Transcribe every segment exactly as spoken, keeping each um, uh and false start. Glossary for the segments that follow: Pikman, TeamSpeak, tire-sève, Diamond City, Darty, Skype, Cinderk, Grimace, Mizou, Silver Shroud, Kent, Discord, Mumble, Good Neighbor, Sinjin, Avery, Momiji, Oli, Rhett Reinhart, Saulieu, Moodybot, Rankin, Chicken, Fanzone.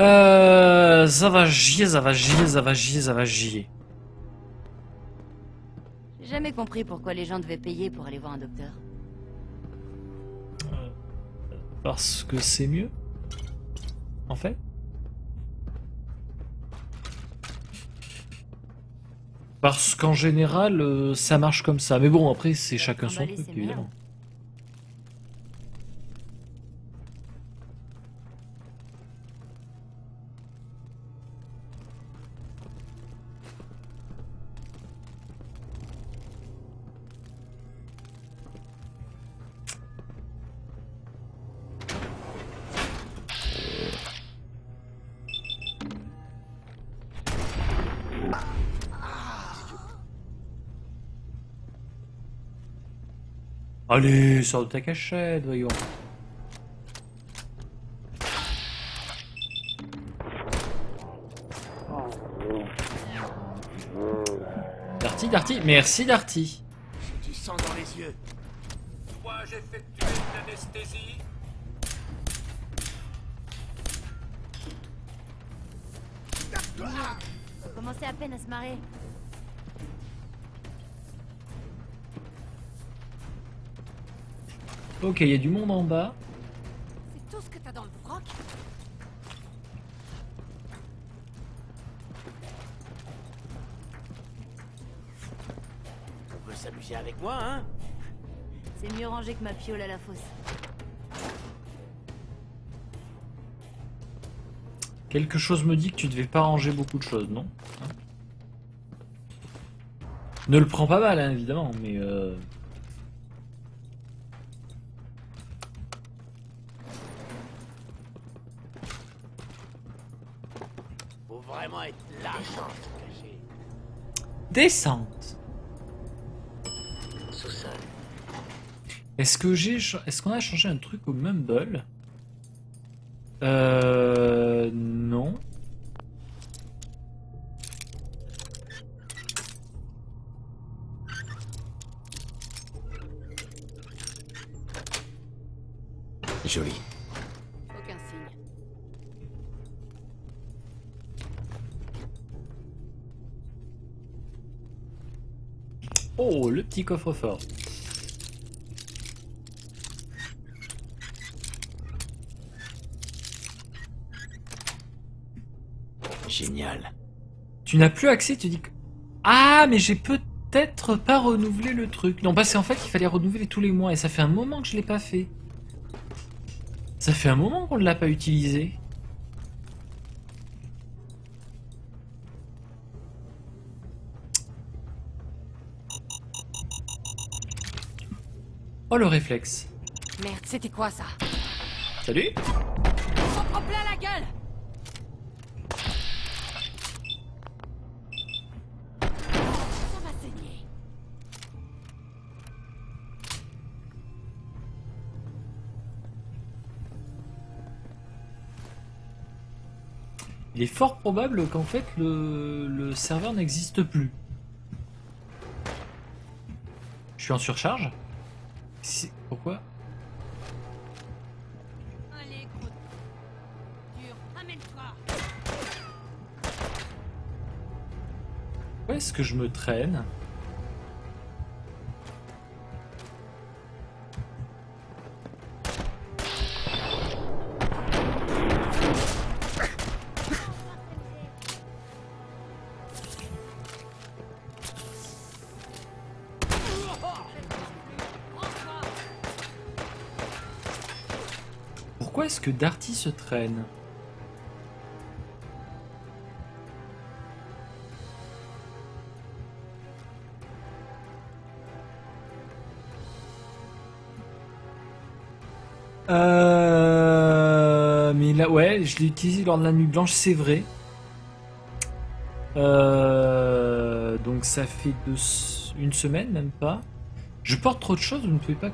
Euh, ça va gier, ça va gier, ça va gier, ça va gier. J'ai jamais compris pourquoi les gens devaient payer pour aller voir un docteur. Euh, parce que c'est mieux, en fait. Parce qu'en général, euh, ça marche comme ça. Mais bon, après, c'est chacun son truc, évidemment. Allez, sors de ta cachette, voyons. Darty, Darty, merci Darty. J'ai du sang dans les yeux. Dois-je effectuer une anesthésie? On commençait à peine à se marrer. Ok, il y a du monde en bas. C'est tout ce que t'as dans le broc. On peut s'amuser avec moi, hein? C'est mieux rangé que ma piole à la fosse. Quelque chose me dit que tu devais pas ranger beaucoup de choses, non? Hein? Ne le prends pas mal, hein, évidemment, mais... Euh... Descente. Sous-sol. Est-ce que j'ai, est-ce qu'on a changé un truc au Mumble? Euh, non. Joli. Oh, le petit coffre-fort. Génial. Tu n'as plus accès, tu dis que... Ah, mais j'ai peut-être pas renouvelé le truc. Non, bah c'est en fait qu'il fallait renouveler tous les mois. Et ça fait un moment que je l'ai pas fait. Ça fait un moment qu'on ne l'a pas utilisé. Oh le réflexe. Merde, c'était quoi ça? Salut. On s'en prend plein la gueule. Ça va saigner. Il est fort probable qu'en fait le, le serveur n'existe plus. Je suis en surcharge. Si... Pourquoi? Allez, gros dur, amène-toi. Où est-ce que je me traîne? Est-ce que Darty se traîne? Euh... Mais là, ouais, je l'ai utilisé lors de la nuit blanche, c'est vrai. Euh... Donc ça fait deux... une semaine, même pas. Je porte trop de choses, vous ne pouvez pas...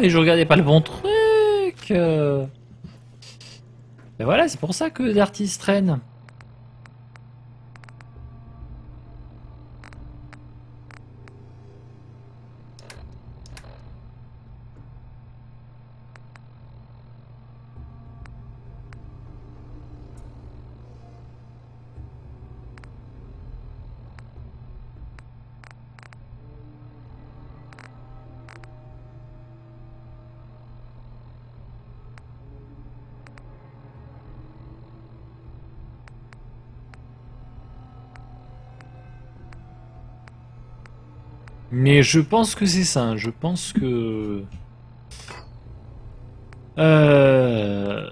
Mais je regardais pas le bon truc. Euh... Ben voilà, c'est pour ça que Darty se traîne. Mais je pense que c'est ça, je pense que... Euh...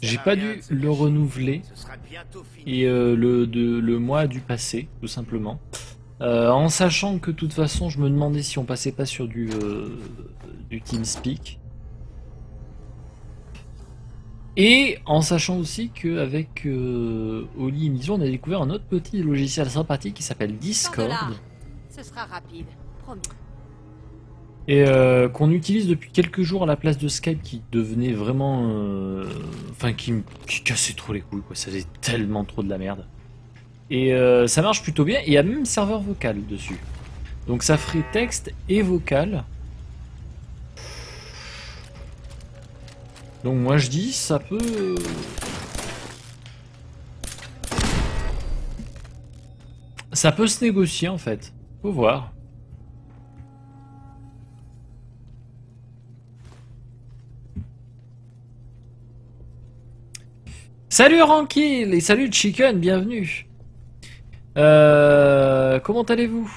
J'ai pas dû le renouveler et euh, le, de, le mois a dû passer, tout simplement. Euh, en sachant que de toute façon, je me demandais si on passait pas sur du, euh, du TeamSpeak. Et en sachant aussi qu'avec euh, Oli et Mizou, on a découvert un autre petit logiciel sympathique qui s'appelle Discord. Ce sera rapide, promis. Et euh, qu'on utilise depuis quelques jours à la place de Skype qui devenait vraiment... Euh, enfin, qui, qui cassait trop les couilles, quoi. Ça faisait tellement trop de la merde. Et euh, ça marche plutôt bien. Il y a même serveur vocal dessus. Donc ça ferait texte et vocal. Donc moi je dis, ça peut... Ça peut se négocier en fait. Faut voir. Salut Rankin et salut Chicken, bienvenue. Euh, comment allez-vous?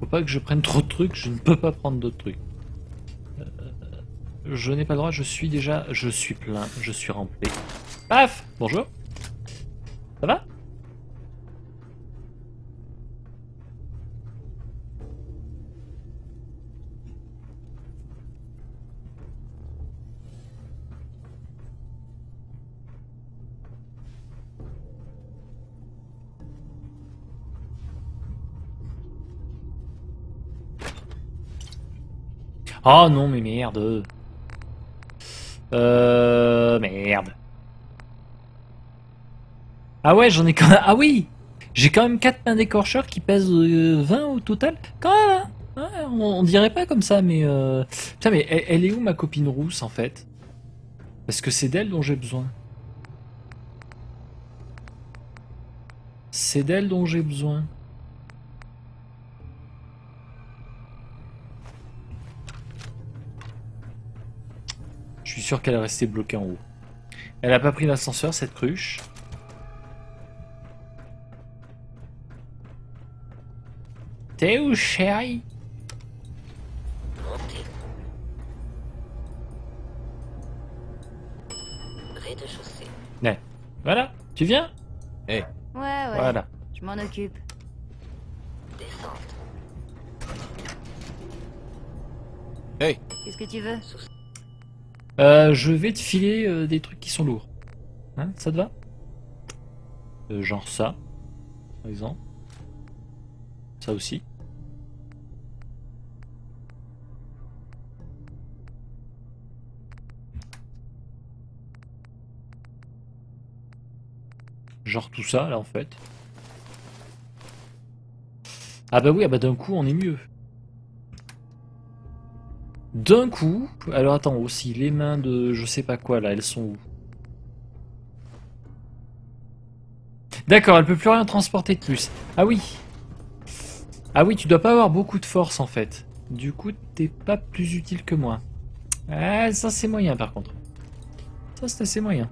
Faut pas que je prenne trop de trucs, je ne peux pas prendre d'autres trucs. Je n'ai pas le droit, je suis déjà... Je suis plein, je suis rempli. Paf! Bonjour! Ça va? Oh non mais merde! Euh... Merde. Ah ouais, j'en ai quand même... Ah oui, j'ai quand même quatre pains d'écorcheur qui pèsent vingt au total. Quand même, hein, on, on dirait pas comme ça, mais... Euh... Putain, mais elle, elle est où ma copine rousse, en fait? Parce que c'est d'elle dont j'ai besoin. C'est d'elle dont j'ai besoin. Je suis sûr qu'elle est restée bloquée en haut. Elle n'a pas pris l'ascenseur, cette cruche. T'es où, chérie? Rez-de-chaussée. Ouais. Voilà, tu viens? Eh. Hey. Ouais, ouais. Voilà. Je m'en occupe. Descente. Hey. Qu'est-ce que tu veux? Euh, je vais te filer euh, des trucs qui sont lourds. Hein, ça te va? euh, Genre ça, par exemple. Ça aussi. Genre tout ça, là, en fait. Ah bah oui, ah bah d'un coup, on est mieux. D'un coup, alors attends aussi, les mains de je sais pas quoi là, elles sont où? D'accord, elle peut plus rien transporter de plus. Ah oui. Ah oui, tu dois pas avoir beaucoup de force en fait. Du coup, t'es pas plus utile que moi. Ah, ça c'est moyen par contre. Ça c'est assez moyen.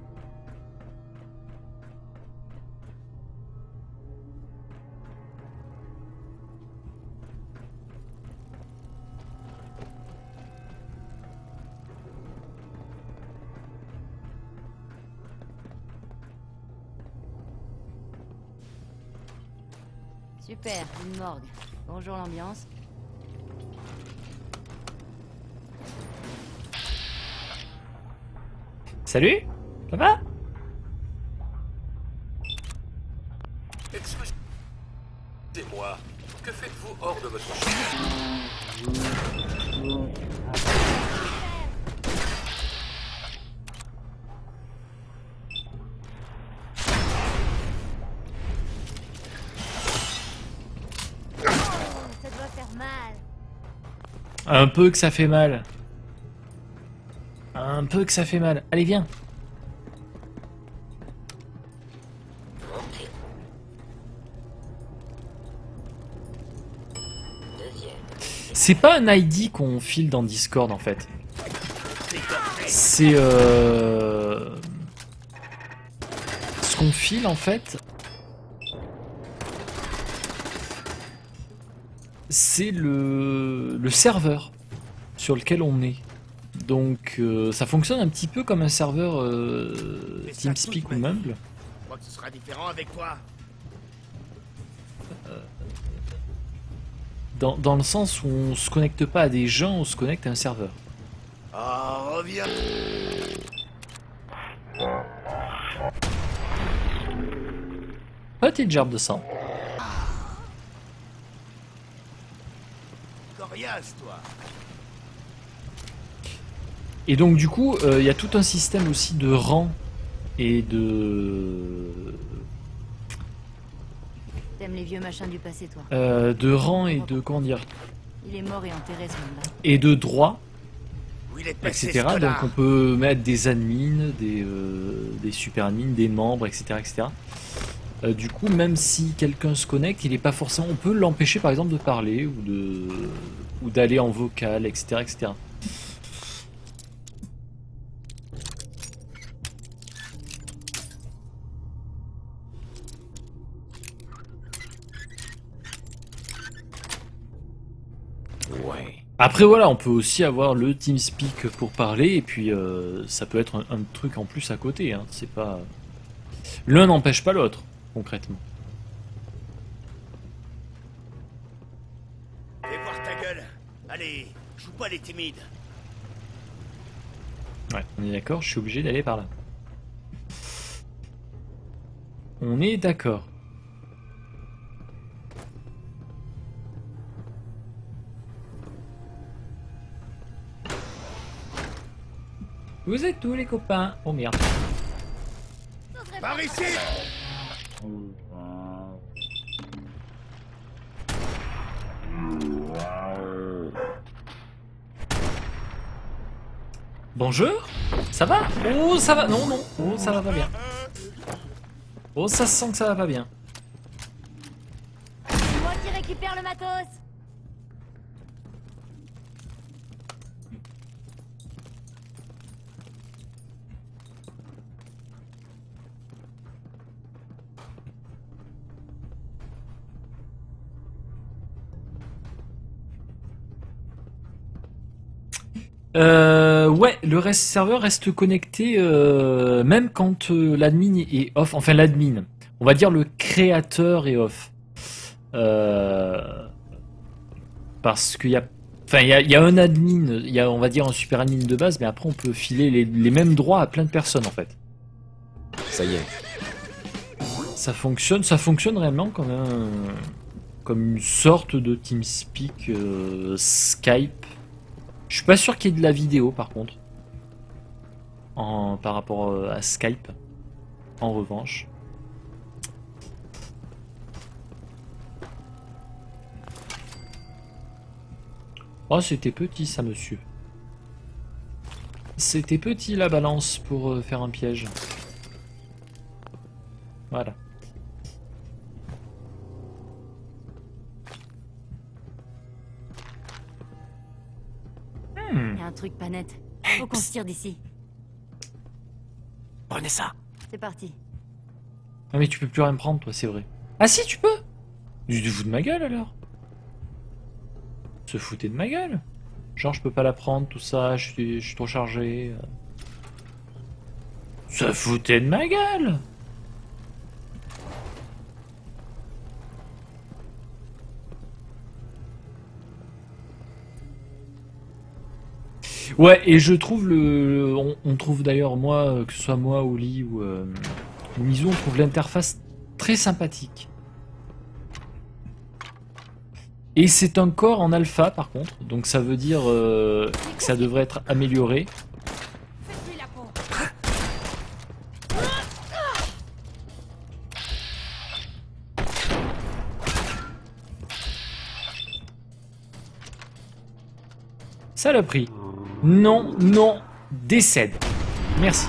Super, une morgue. Bonjour l'ambiance. Salut, ça va? Excusez-moi, que faites-vous hors de votre chambre? mal. Un peu que ça fait mal. Un peu que ça fait mal. Allez, viens. C'est pas un I D qu'on file dans Discord en fait. C'est euh... ce qu'on file en fait. C'est le... le serveur sur lequel on est. Donc euh, ça fonctionne un petit peu comme un serveur euh, TeamSpeak ou Mumble. Je crois que ce sera différent avec toi. Dans, dans le sens où on se connecte pas à des gens, on se connecte à un serveur. Oh, reviens. Petite gerbe de sang. Coriace, toi. Et donc du coup, il euh, y a tout un système aussi de rang et de... T'aimes les vieux machins du passé, toi. Euh, de rang et de... comment dire ? Il est mort et enterré, ce monde-là. Et de droit, et cetera. Donc on peut mettre des admins, des, euh, des super admins, des membres, et cetera et cetera. Euh, du coup, même si quelqu'un se connecte, il n'est pas forcément... On peut l'empêcher, par exemple, de parler ou de ou d'aller en vocal, et cetera et cetera. Après voilà, on peut aussi avoir le TeamSpeak pour parler et puis euh, ça peut être un, un truc en plus à côté. Hein. C'est pas l'un n'empêche pas l'autre concrètement. Fais voir ta gueule. Allez, joue pas les timides. Ouais, on est d'accord. Je suis obligé d'aller par là. On est d'accord. Vous êtes tous les copains. Oh merde. Par ici. Bonjour. Ça va? Oh ça va. Non non. Oh ça va pas bien. Oh ça sent que ça va pas bien. C'est moi qui récupère le matos. Euh, ouais, le reste serveur reste connecté euh, même quand euh, l'admin est off. Enfin, l'admin, on va dire le créateur est off, euh, parce qu'il y a, enfin, il y a, y a un admin, il y a, on va dire un super admin de base, mais après on peut filer les, les mêmes droits à plein de personnes en fait. Ça y est, ça fonctionne, ça fonctionne réellement comme un, comme une sorte de TeamSpeak euh, Skype. Je suis pas sûr qu'il y ait de la vidéo par contre, en, par rapport à Skype, en revanche. Oh c'était petit ça monsieur. C'était petit la balance pour euh, faire un piège. Voilà. Il y a un truc pas net. Faut qu'on se tire d'ici. Prenez ça. C'est parti. Ah mais tu peux plus rien prendre toi, c'est vrai. Ah si tu peux. Tu te fous de ma gueule alors. Se foutait de ma gueule. Genre je peux pas la prendre, tout ça, je suis, je suis trop chargé. Se foutait de ma gueule. Ouais, et je trouve le... le on, on trouve d'ailleurs, moi, que ce soit moi, Oli ou euh, Mizou, on trouve l'interface très sympathique. Et c'est encore en alpha, par contre. Donc ça veut dire euh, que ça devrait être amélioré. Saloperie. Non, non, décède. Merci.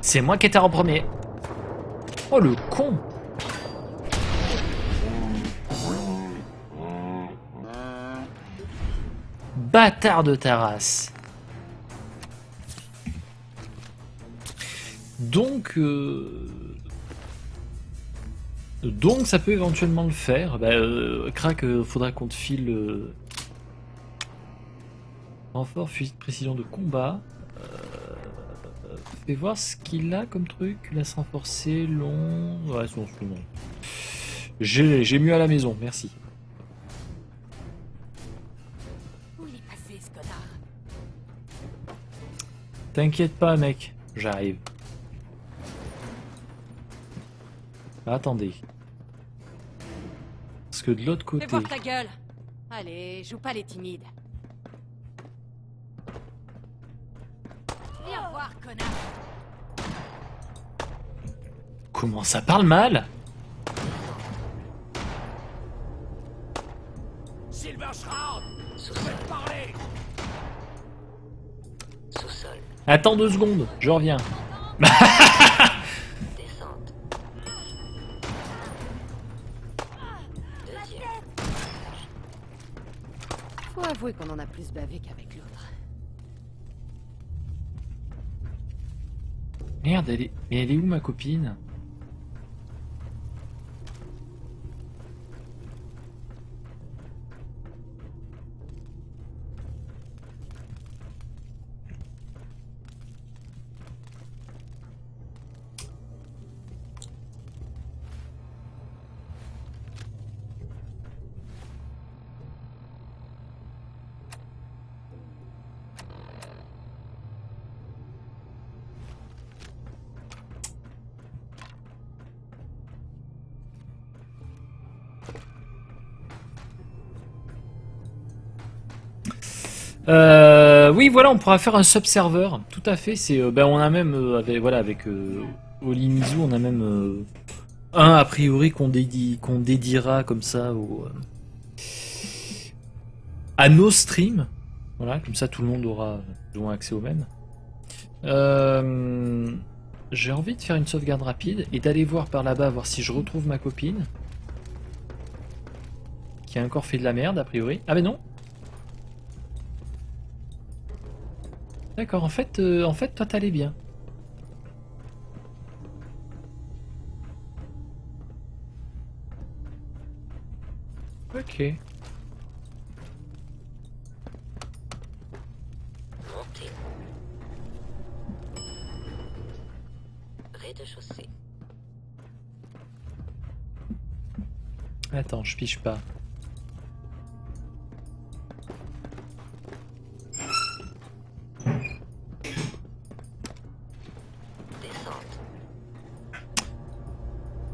C'est moi qui étais en premier. Oh le con. Bâtard de ta race. Donc... Euh... Donc ça peut éventuellement le faire. Bah, euh, crac, euh, faudra qu'on te file... Euh... Renfort, fusil de précision de combat. Euh... Fais voir ce qu'il a comme truc. Il a renforcé, long... Ouais, c'est bon, c'est bon. J'ai mieux à la maison, merci. T'inquiète pas mec, j'arrive. Attendez. Parce que de l'autre côté... Fais voir ta gueule. Allez, joue pas les timides. Viens voir, connard. Comment ça parle mal? Silver Shroud, faites parler. Sous-sol. Attends deux secondes, je reviens. Avouez qu'on en a plus bavé qu'avec l'autre. Merde, elle est... mais elle est où ma copine? Euh, oui, voilà, on pourra faire un sub-server. Tout à fait. C'est, euh, ben, on a même, euh, avec, voilà, avec euh, Oli Mizou, on a même euh, un a priori qu'on dédie, qu'on dédiera comme ça au, euh, à nos streams. Voilà, comme ça tout le monde aura plus ou moins accès aux mêmes. Euh, J'ai envie de faire une sauvegarde rapide et d'aller voir par là-bas voir si je retrouve ma copine qui a encore fait de la merde a priori. Ah ben non. D'accord, en fait, euh, en fait, toi t'allais bien. Ok. Montez. Rez-de-chaussée. Attends, je piche pas.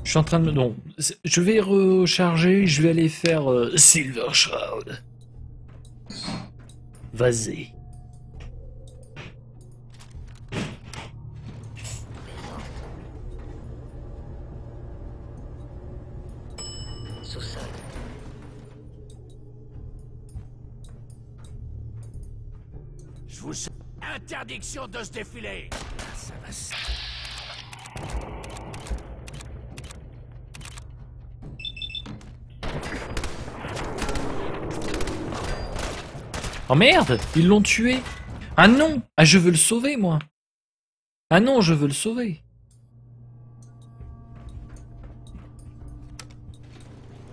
Je suis en train de me... Non, je vais recharger, je vais aller faire euh, Silver Shroud. Vas-y. Je vous... Interdiction de se défiler. Ça va, ça... Oh merde, ils l'ont tué. Ah non, ah je veux le sauver moi. Ah non, je veux le sauver.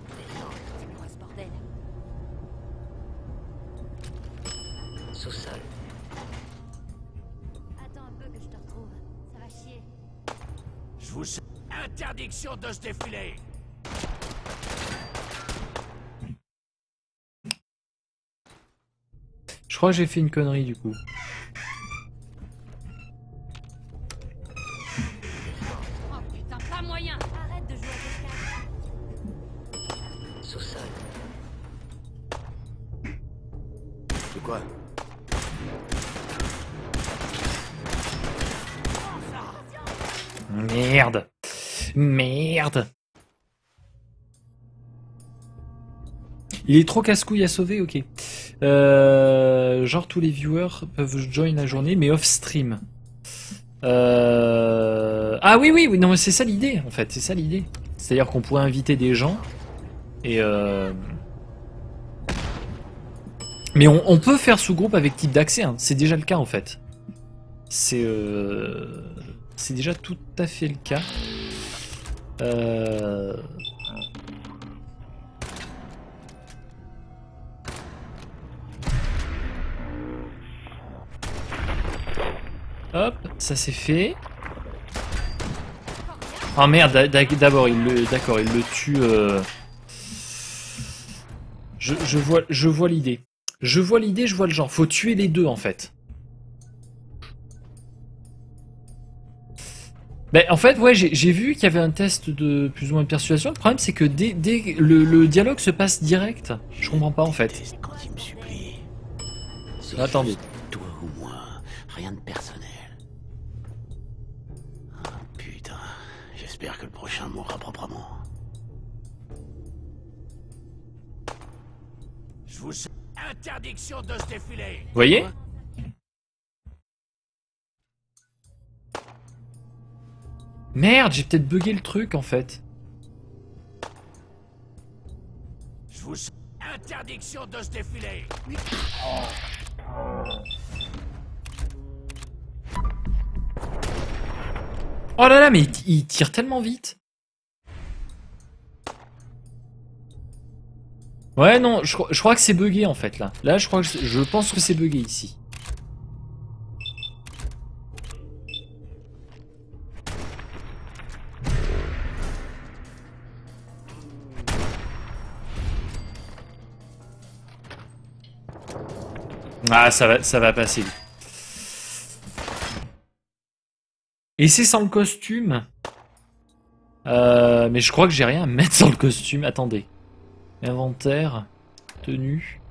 C'est quoi ce bordel? Sous-sol. Attends un peu que je te retrouve, ça va chier. Je vous... Interdiction de se défiler. Je crois que j'ai fait une connerie du coup. Oh putain, pas moyen. Arrête de jouer à des cartes. Sous-sol. De quoi? Merde. Merde. Il est trop casse-couille à sauver, ok. Euh, genre tous les viewers peuvent join la journée, mais off-stream. Euh... Ah oui, oui, oui, non, c'est ça l'idée, en fait, c'est ça l'idée. C'est-à-dire qu'on pourrait inviter des gens, et... Euh... Mais on, on peut faire sous-groupe avec type d'accès, hein. C'est déjà le cas, en fait. C'est euh... c'est déjà tout à fait le cas. Euh... Hop, ça c'est fait. Oh merde, d'abord il le, d'accord, il le tue. Euh... Je, je vois, je vois l'idée. Je vois l'idée, je vois le genre. Faut tuer les deux en fait. Ben, en fait, ouais, j'ai vu qu'il y avait un test de plus ou moins de persuasion. Le problème, c'est que dès, dès le, le dialogue se passe direct. Je comprends pas en fait. Attendez. Toi ou moi, rien de personnel. J'espère que le prochain mourra proprement. Je vous sais. Interdiction de se défiler. Vous voyez? Merde, j'ai peut-être bugué le truc en fait. Je vous sais. Interdiction de se défiler. Oh là là, mais il tire tellement vite. Ouais, non, je, je crois que c'est bugué en fait là. Là, je crois que je pense que c'est bugué ici. Ah, ça va, ça va passer. Et c'est sans le costume. Euh, mais je crois que j'ai rien à mettre sans le costume. Attendez. Inventaire. Tenue.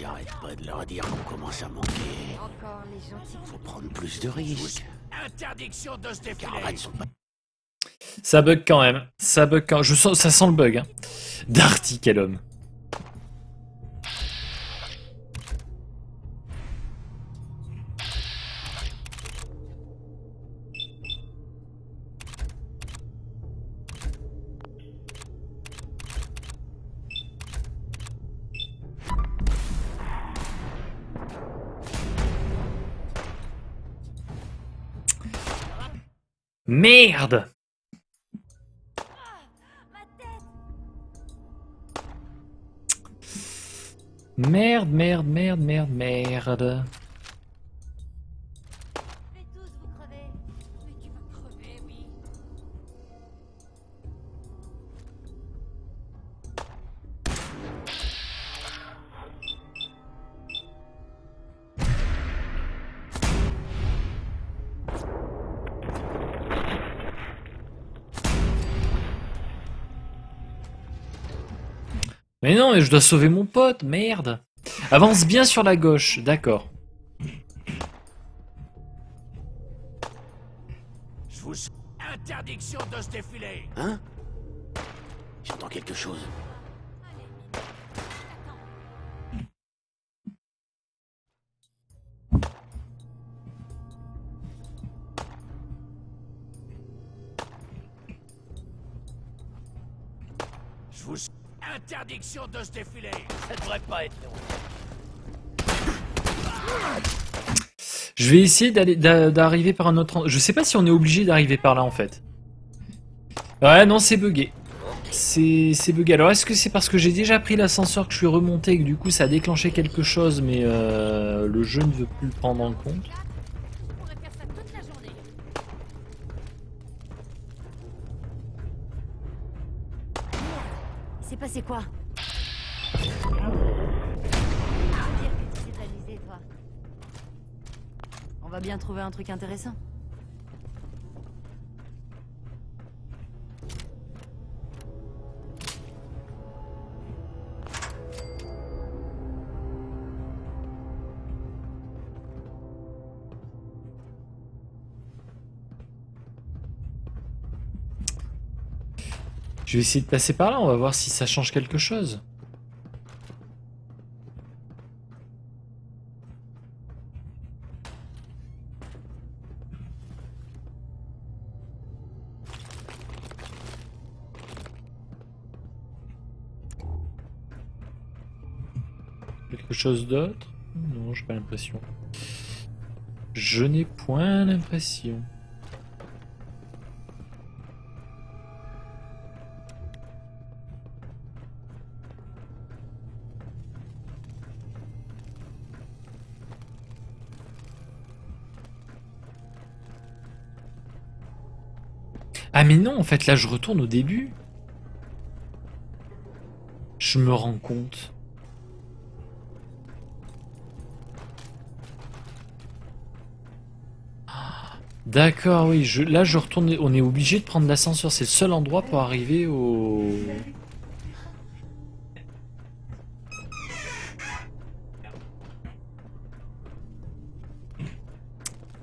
J'arrête pas de leur dire qu'on commence à manquer. Encore les gentils. Faut prendre plus de risques. Interdiction de se défiler. Ça bug quand même. Ça bug quand. Je sens, ça sent le bug. Hein. Darty, quel homme. Merde! Merde, merde, merde, merde, merde. Mais non, mais je dois sauver mon pote, merde. Avance bien sur la gauche, d'accord. Je vous... Interdiction de se défiler. Hein? J'entends quelque chose. Je vous... Interdiction de se défiler. Ça devrait pas être long. Je vais essayer d'arriver par un autre... Je sais pas si on est obligé d'arriver par là en fait. Ouais non, c'est bugué. C'est bugué. Alors est-ce que c'est parce que j'ai déjà pris l'ascenseur que je suis remonté et que du coup ça a déclenché quelque chose mais euh, le jeu ne veut plus le prendre en compte? C'est quoi? On va bien trouver un truc intéressant. Je vais essayer de passer par là, on va voir si ça change quelque chose. Quelque chose d'autre? Non, j'ai pas l'impression. Je n'ai point l'impression. Ah mais non, en fait, là, je retourne au début. Je me rends compte. D'accord, oui, je, là je retourne, on est obligé de prendre l'ascenseur, c'est le seul endroit pour arriver au...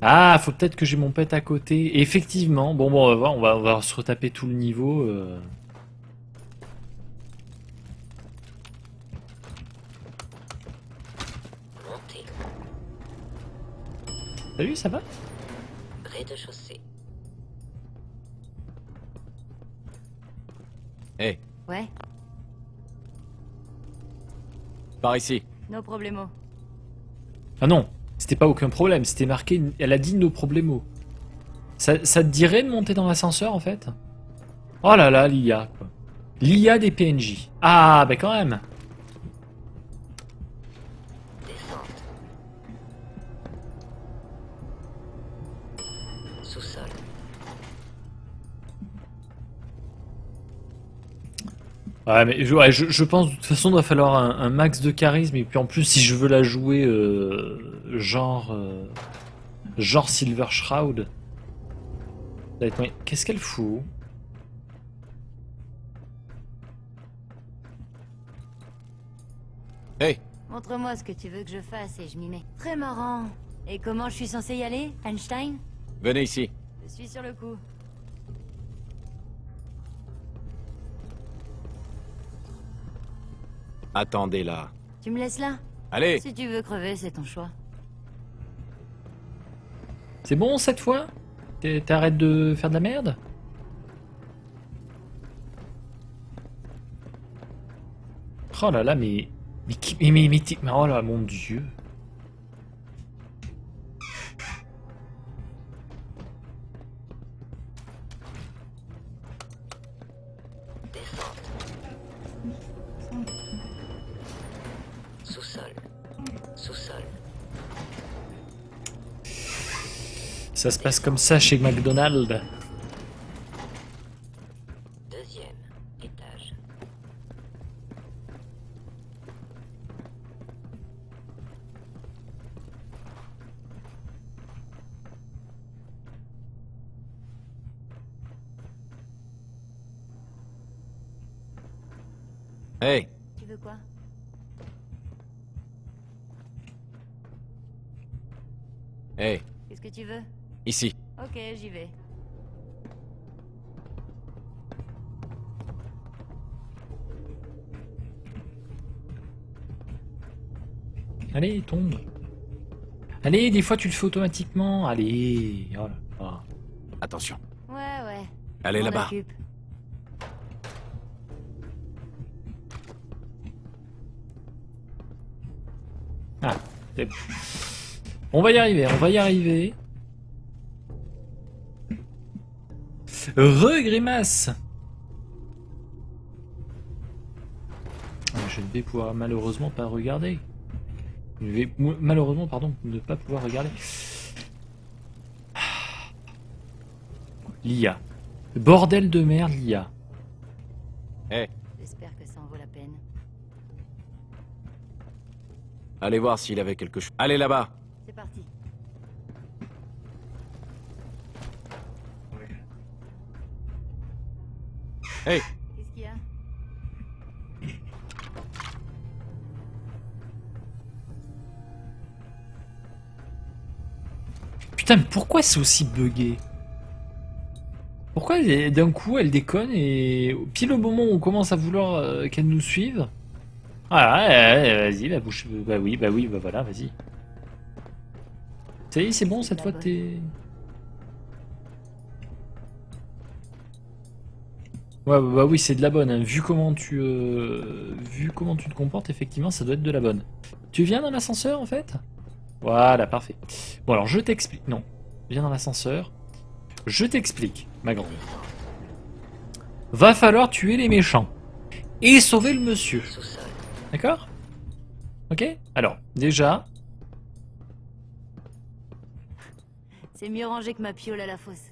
Ah, faut peut-être que j'ai mon pet à côté, et effectivement, bon, bon on va voir, on va, on va se retaper tout le niveau... Euh... Salut, ça va ? Rez-de-chaussée. Hey. Ouais. Par ici. No problemo. Ah non, c'était pas aucun problème, c'était marqué. Elle a dit no problemo. Ça, ça te dirait de monter dans l'ascenseur en fait? Oh là là, l'I A quoi. L'I A des P N J. Ah bah quand même. Ouais, mais ouais, je, je pense de toute façon il va falloir un, un max de charisme et puis en plus si je veux la jouer euh, genre euh, genre Silver Shroud. Qu'est-ce qu'elle fout? Hey. Montre-moi ce que tu veux que je fasse et je m'y mets. Très marrant. Et comment je suis censé y aller, Einstein? Venez ici. Je suis sur le coup. Attendez là. Tu me laisses là? Allez. Si tu veux crever, c'est ton choix. C'est bon cette fois? T'arrêtes de faire de la merde? Oh là là, mais... Mais qui... Mais, mais, mais, mais... Oh là, mon dieu. Ça se passe comme ça chez McDonald's. Deuxième étage. Hey. Tu veux quoi? Hey. Qu'est-ce que tu veux? Ici. Ok, j'y vais. Allez, tombe. Allez, des fois tu le fais automatiquement. Allez. Oh là là. Attention. Ouais, ouais. Allez là-bas. Ah, c'est bon. On va y arriver, on va y arriver. Re Grimace. Je ne vais pouvoir malheureusement pas regarder. Je vais malheureusement pardon ne pas pouvoir regarder. L'I A. Bordel de merde l'I A. Hey. J'espère que ça en vaut la peine. Allez voir s'il avait quelque chose. Allez là-bas. C'est parti. Hey. Qu'est-ce qu'il y a? Putain, mais pourquoi c'est aussi buggé? Pourquoi d'un coup elle déconne et pile au moment où on commence à vouloir euh, qu'elle nous suive. Ah ouais, ouais, vas-y, la bouche. Bah oui, bah oui, bah voilà, vas-y. Ça y est, c'est bon, cette fois t'es. Ouais, bah, bah oui, c'est de la bonne. Hein. Vu comment tu, euh, vu comment tu te comportes, effectivement, ça doit être de la bonne. Tu viens dans l'ascenseur, en fait. Voilà, parfait. Bon, alors je t'explique. Non, viens dans l'ascenseur. Je t'explique, ma grand-mère. Va falloir tuer les méchants et sauver le monsieur. D'accord? Ok. Alors, déjà. C'est mieux rangé que ma piole à la fosse.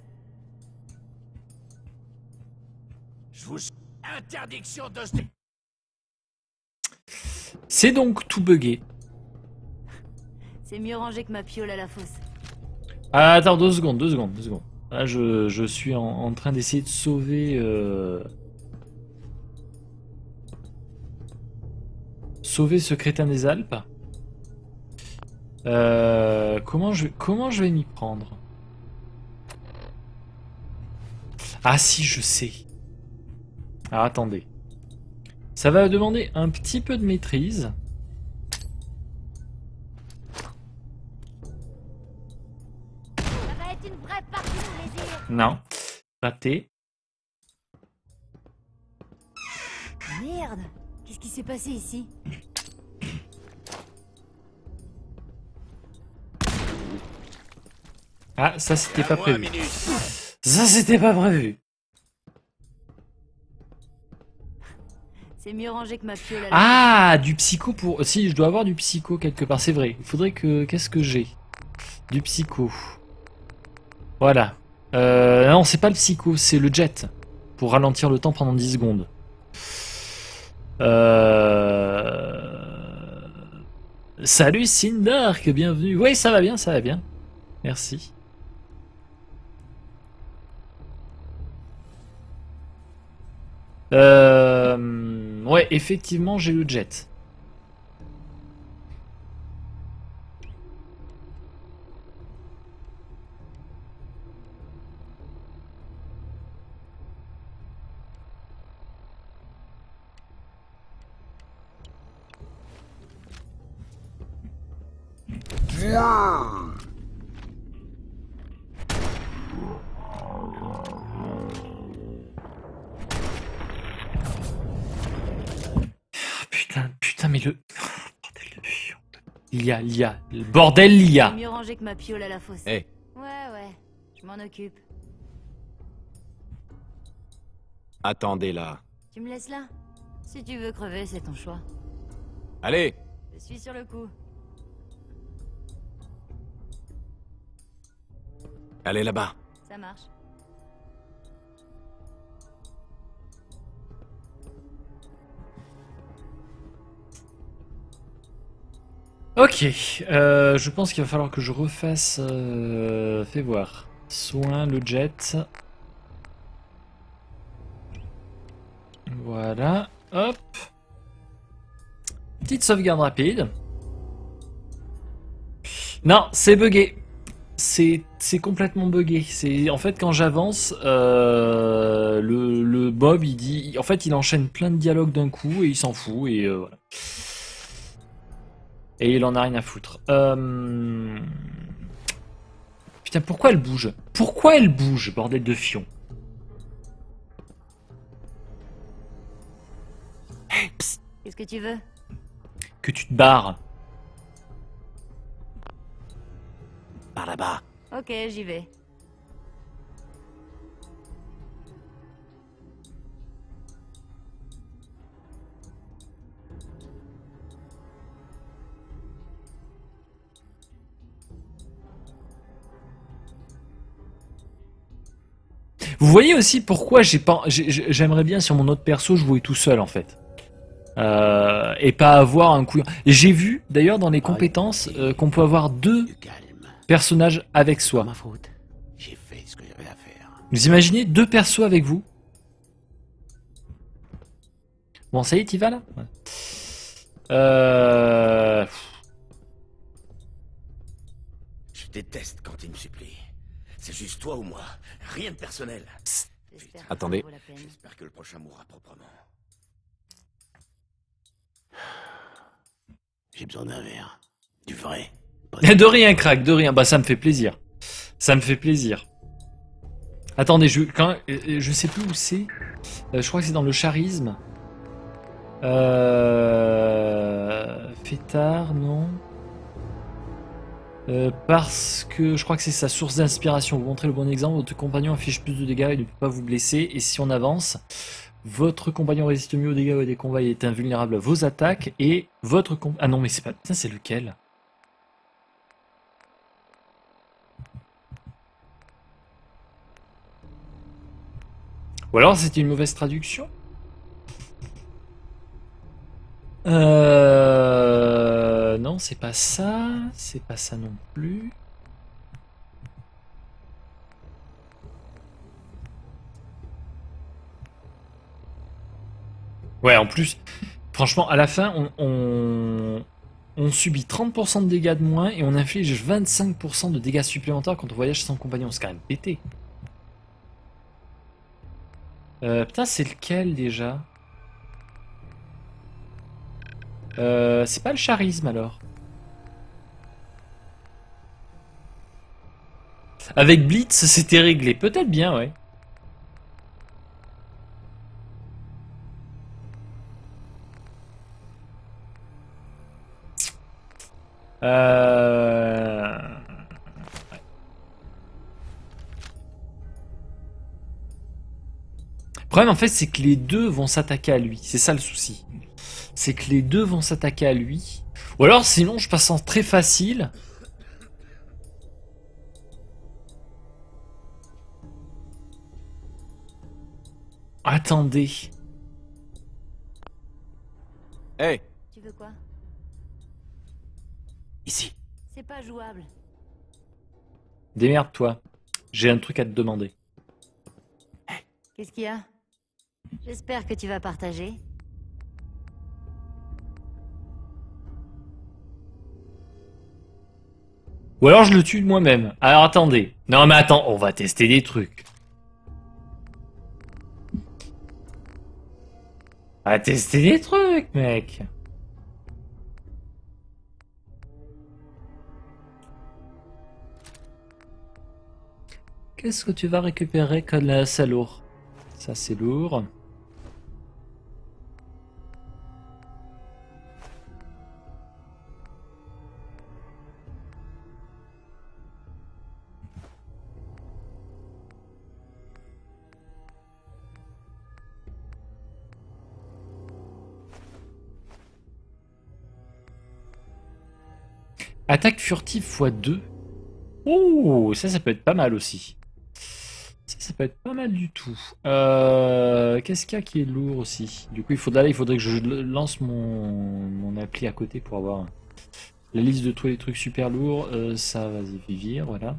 Interdiction de... C'est donc tout bugué. C'est mieux rangé que ma piole à la fosse. Ah, attends, deux secondes, deux secondes, deux secondes. Là, je, je suis en, en train d'essayer de sauver... Euh... Sauver ce crétin des Alpes. Euh, comment je, comment je vais m'y prendre? Ah si, je sais. Alors attendez, ça va demander un petit peu de maîtrise. Ça va être une vraie partie de plaisir. Non, raté. Merde, qu'est-ce qui s'est passé ici? Ah, ça c'était pas prévu. Ça c'était pas prévu. C'est mieux rangé que ma piole. Ah, du psycho pour... Si, je dois avoir du psycho quelque part, c'est vrai. Il faudrait que... Qu'est-ce que j'ai? Du psycho. Voilà. Euh, non, c'est pas le psycho, c'est le jet. Pour ralentir le temps pendant dix secondes. Euh... Salut Cinderk, bienvenue. Oui, ça va bien, ça va bien. Merci. Euh... Ouais, effectivement, j'ai le jet. L'I A, l'I A, le bordel l'I A. C'est mieux rangé que ma piole à la fosse. Hey. Ouais, ouais, je m'en occupe. Attendez là. Tu me laisses là? Si tu veux crever, c'est ton choix. Allez. Je suis sur le coup. Allez là-bas. Ça marche. Ok, euh, je pense qu'il va falloir que je refasse... Euh, fais voir. Soin, le jet. Voilà, hop. Petite sauvegarde rapide. Non, c'est bugué. C'est complètement bugué. En fait, quand j'avance, euh, le, le Bob, il dit... En fait, il enchaîne plein de dialogues d'un coup et il s'en fout et euh, voilà. Et il en a rien à foutre. Euh... Putain, pourquoi elle bouge? Pourquoi elle bouge, bordel de fion? Hey, qu'est-ce que tu veux? Que tu te barres. Par là-bas. Ok, j'y vais. Vous voyez aussi pourquoi j'ai pas, j'aimerais bien sur mon autre perso jouer tout seul en fait, euh, et pas avoir un coup. J'ai vu d'ailleurs dans les compétences euh, qu'on peut avoir deux personnages avec soi. Vous imaginez deux persos avec vous? Bon, ça y est, t'y vas là? Ouais. Euh... Je déteste quand il me supplie. C'est juste toi ou moi, rien de personnel. Psst. J'espère Attendez. J'espère que le prochain mourra proprement. J'ai besoin d'un verre. Du vrai. De rien, crack, de rien. Bah, ça me fait plaisir. Ça me fait plaisir. Attendez, je, quand, je sais plus où c'est. Euh, je crois que c'est dans le charisme. Euh... Fêtard, non. Euh, parce que je crois que c'est sa source d'inspiration. Vous montrez le bon exemple. Votre compagnon affiche plus de dégâts et ne peut pas vous blesser. Et si on avance, votre compagnon résiste mieux aux dégâts et des combats. Il est invulnérable à vos attaques. Et votre compagnon... Ah non, mais c'est pas... Putain, c'est lequel ? Ou alors c'était une mauvaise traduction. Euh... Non, c'est pas ça. C'est pas ça non plus. Ouais, en plus, franchement, à la fin, on, on, on subit trente pour cent de dégâts de moins et on inflige vingt-cinq pour cent de dégâts supplémentaires quand on voyage sans compagnon. C'est quand même pété. Euh, putain, c'est lequel déjà? Euh, c'est pas le charisme alors. Avec Blitz, c'était réglé. Peut-être bien, ouais. Euh... Le problème en fait c'est que les deux vont s'attaquer à lui, c'est ça le souci. C'est que les deux vont s'attaquer à lui. Ou alors sinon je passe en très facile. Attendez. Hey. Tu veux quoi? Ici. C'est pas jouable. Démerde-toi. J'ai un truc à te demander. Hey. Qu'est-ce qu'il y a? J'espère que tu vas partager. Ou alors je le tue de moi-même. Alors attendez. Non mais attends, on va tester des trucs. On va tester des trucs, mec. Qu'est-ce que tu vas récupérer comme la saloure? Ça c'est lourd. Attaque furtive fois deux. Oh, ça ça peut être pas mal aussi. Ça, ça peut être pas mal du tout. Euh, Qu'est-ce qu'il y a qui est lourd aussi? Du coup, il faudrait, il faudrait que je lance mon, mon appli à côté pour avoir la liste de tous les trucs super lourds. Euh, ça, vas-y, vivir, voilà.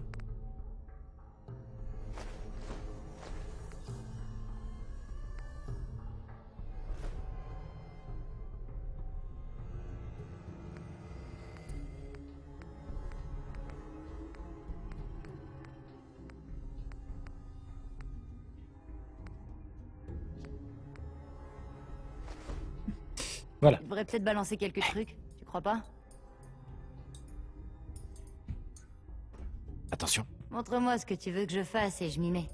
Voilà. Tu devrais peut-être balancer quelques trucs, tu crois pas? Attention. Montre-moi ce que tu veux que je fasse et je m'y mets.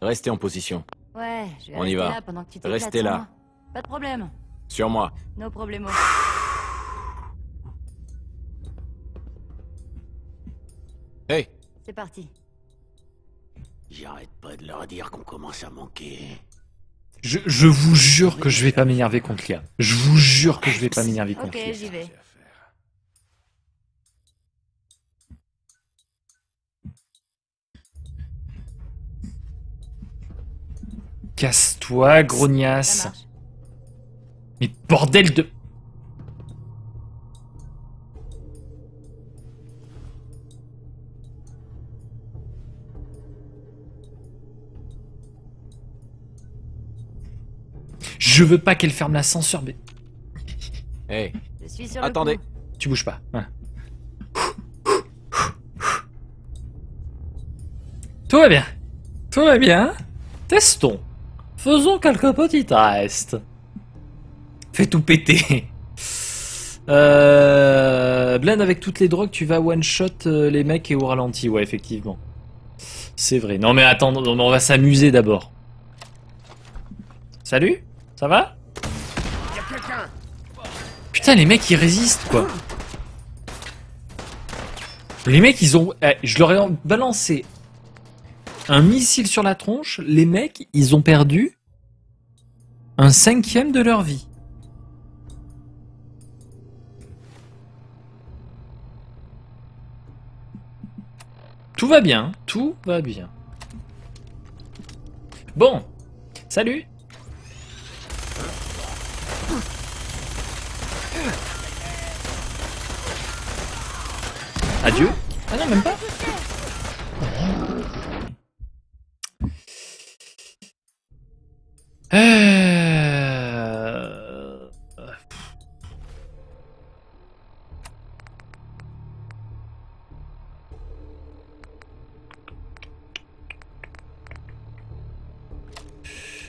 Restez en position. Ouais, je vais On y va. Là pendant que tu Restez là. Pas de problème. Sur moi. No problemo. Hey. C'est parti. J'arrête pas de leur dire qu'on commence à manquer. Je, je vous jure que je vais pas m'énerver contre l'I A. Je vous jure que je vais pas m'énerver contre l'I A. Ok, j'y vais. Casse-toi, grognasse. Mais bordel de... Je veux pas qu'elle ferme l'ascenseur, mais... Hey. Je suis sur le Attendez. Coup. Tu bouges pas. Voilà. Tout va bien. Tout va bien. Testons. Faisons quelques petits tests. Fais tout péter. Euh, blend avec toutes les drogues, tu vas one-shot les mecs et au ralenti. Ouais, effectivement. C'est vrai. Non mais attends, on va s'amuser d'abord. Salut, ça va? Putain, les mecs ils résistent quoi. Les mecs ils ont... Eh, je leur ai balancé un missile sur la tronche. Les mecs ils ont perdu un cinquième de leur vie. Tout va bien, tout va bien. Bon, salut. Adieu. Ah non, même pas. Euh...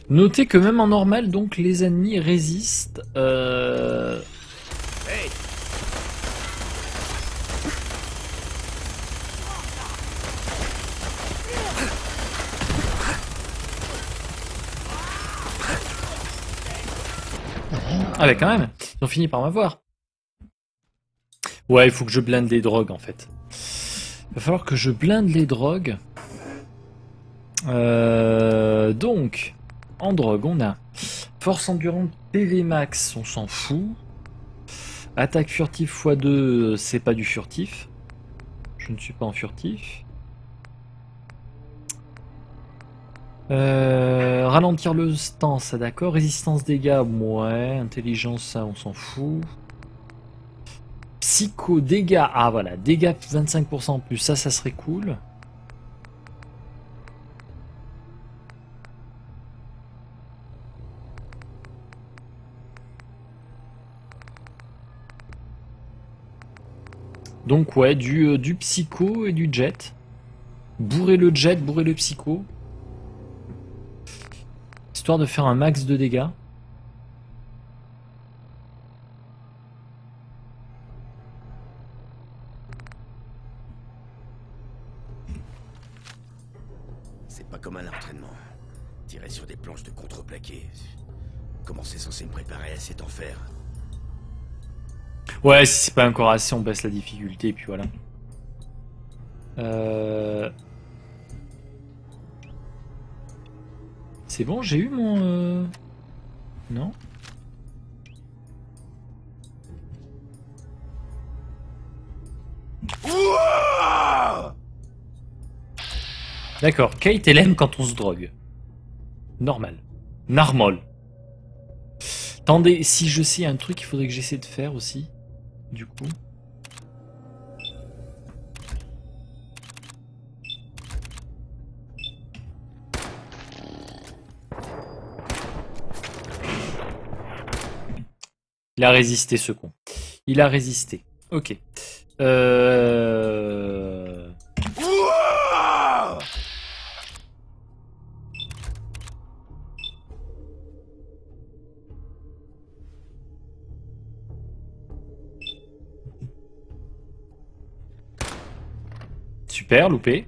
Notez que même en normal, donc, les ennemis résistent. Euh... Ah bah quand même, ils ont fini par m'avoir. Ouais, il faut que je blinde les drogues en fait. Il va falloir que je blinde les drogues. Euh, donc, en drogue, on a force endurante P V max, on s'en fout. Attaque furtive fois deux, c'est pas du furtif. Je ne suis pas en furtif. Euh, ralentir le temps, ça d'accord. Résistance dégâts, ouais. Intelligence, ça on s'en fout. Psycho dégâts, ah voilà, dégâts vingt-cinq pour cent en plus, ça ça serait cool. Donc ouais, du, euh, du psycho et du jet. Bourrer le jet, bourrer le psycho. Histoire de faire un max de dégâts. C'est pas comme à l'entraînement. Tirer sur des planches de contreplaqué. Comment c'est censé me préparer à cet enfer? Ouais, si c'est pas encore assez, on baisse la difficulté et puis voilà. Euh... C'est bon, j'ai eu mon... Euh... Non ? D'accord, Kate elle aime quand on se drogue. Normal. Normal. Attendez, si je sais un truc, il faudrait que j'essaie de faire aussi. Du coup... Il a résisté ce con. Il a résisté. Ok. Euh... Super, loupé.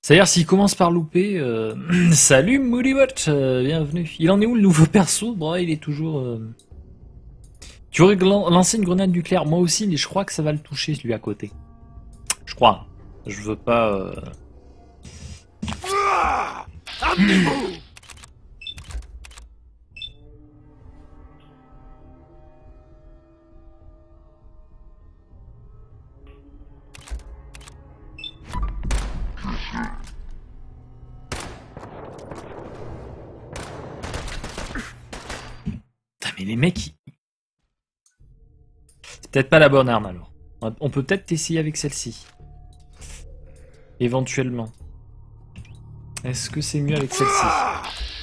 C'est-à-dire, s'il commence par louper... Euh... Salut Moodybot, euh, bienvenue. Il en est où le nouveau perso? Bon, il est toujours... Euh... Tu aurais lancé une grenade nucléaire, moi aussi, mais je crois que ça va le toucher, celui à côté. Je crois. Je veux pas... Euh... Ah, les mecs, c'est peut-être pas la bonne arme alors. On peut peut-être essayer avec celle-ci. Éventuellement. Est-ce que c'est mieux avec celle-ci?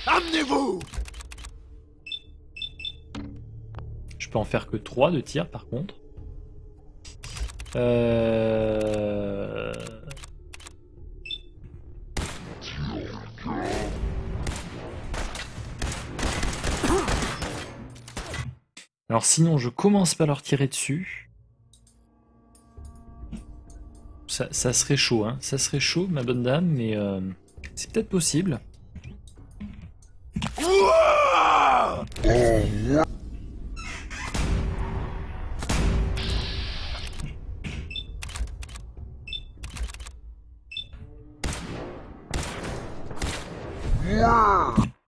Amenez-vous. peux en faire que trois de tir par contre. Euh... Alors sinon je commence par leur tirer dessus. Ça, ça serait chaud, hein. Ça serait chaud, ma bonne dame, mais euh, c'est peut-être possible.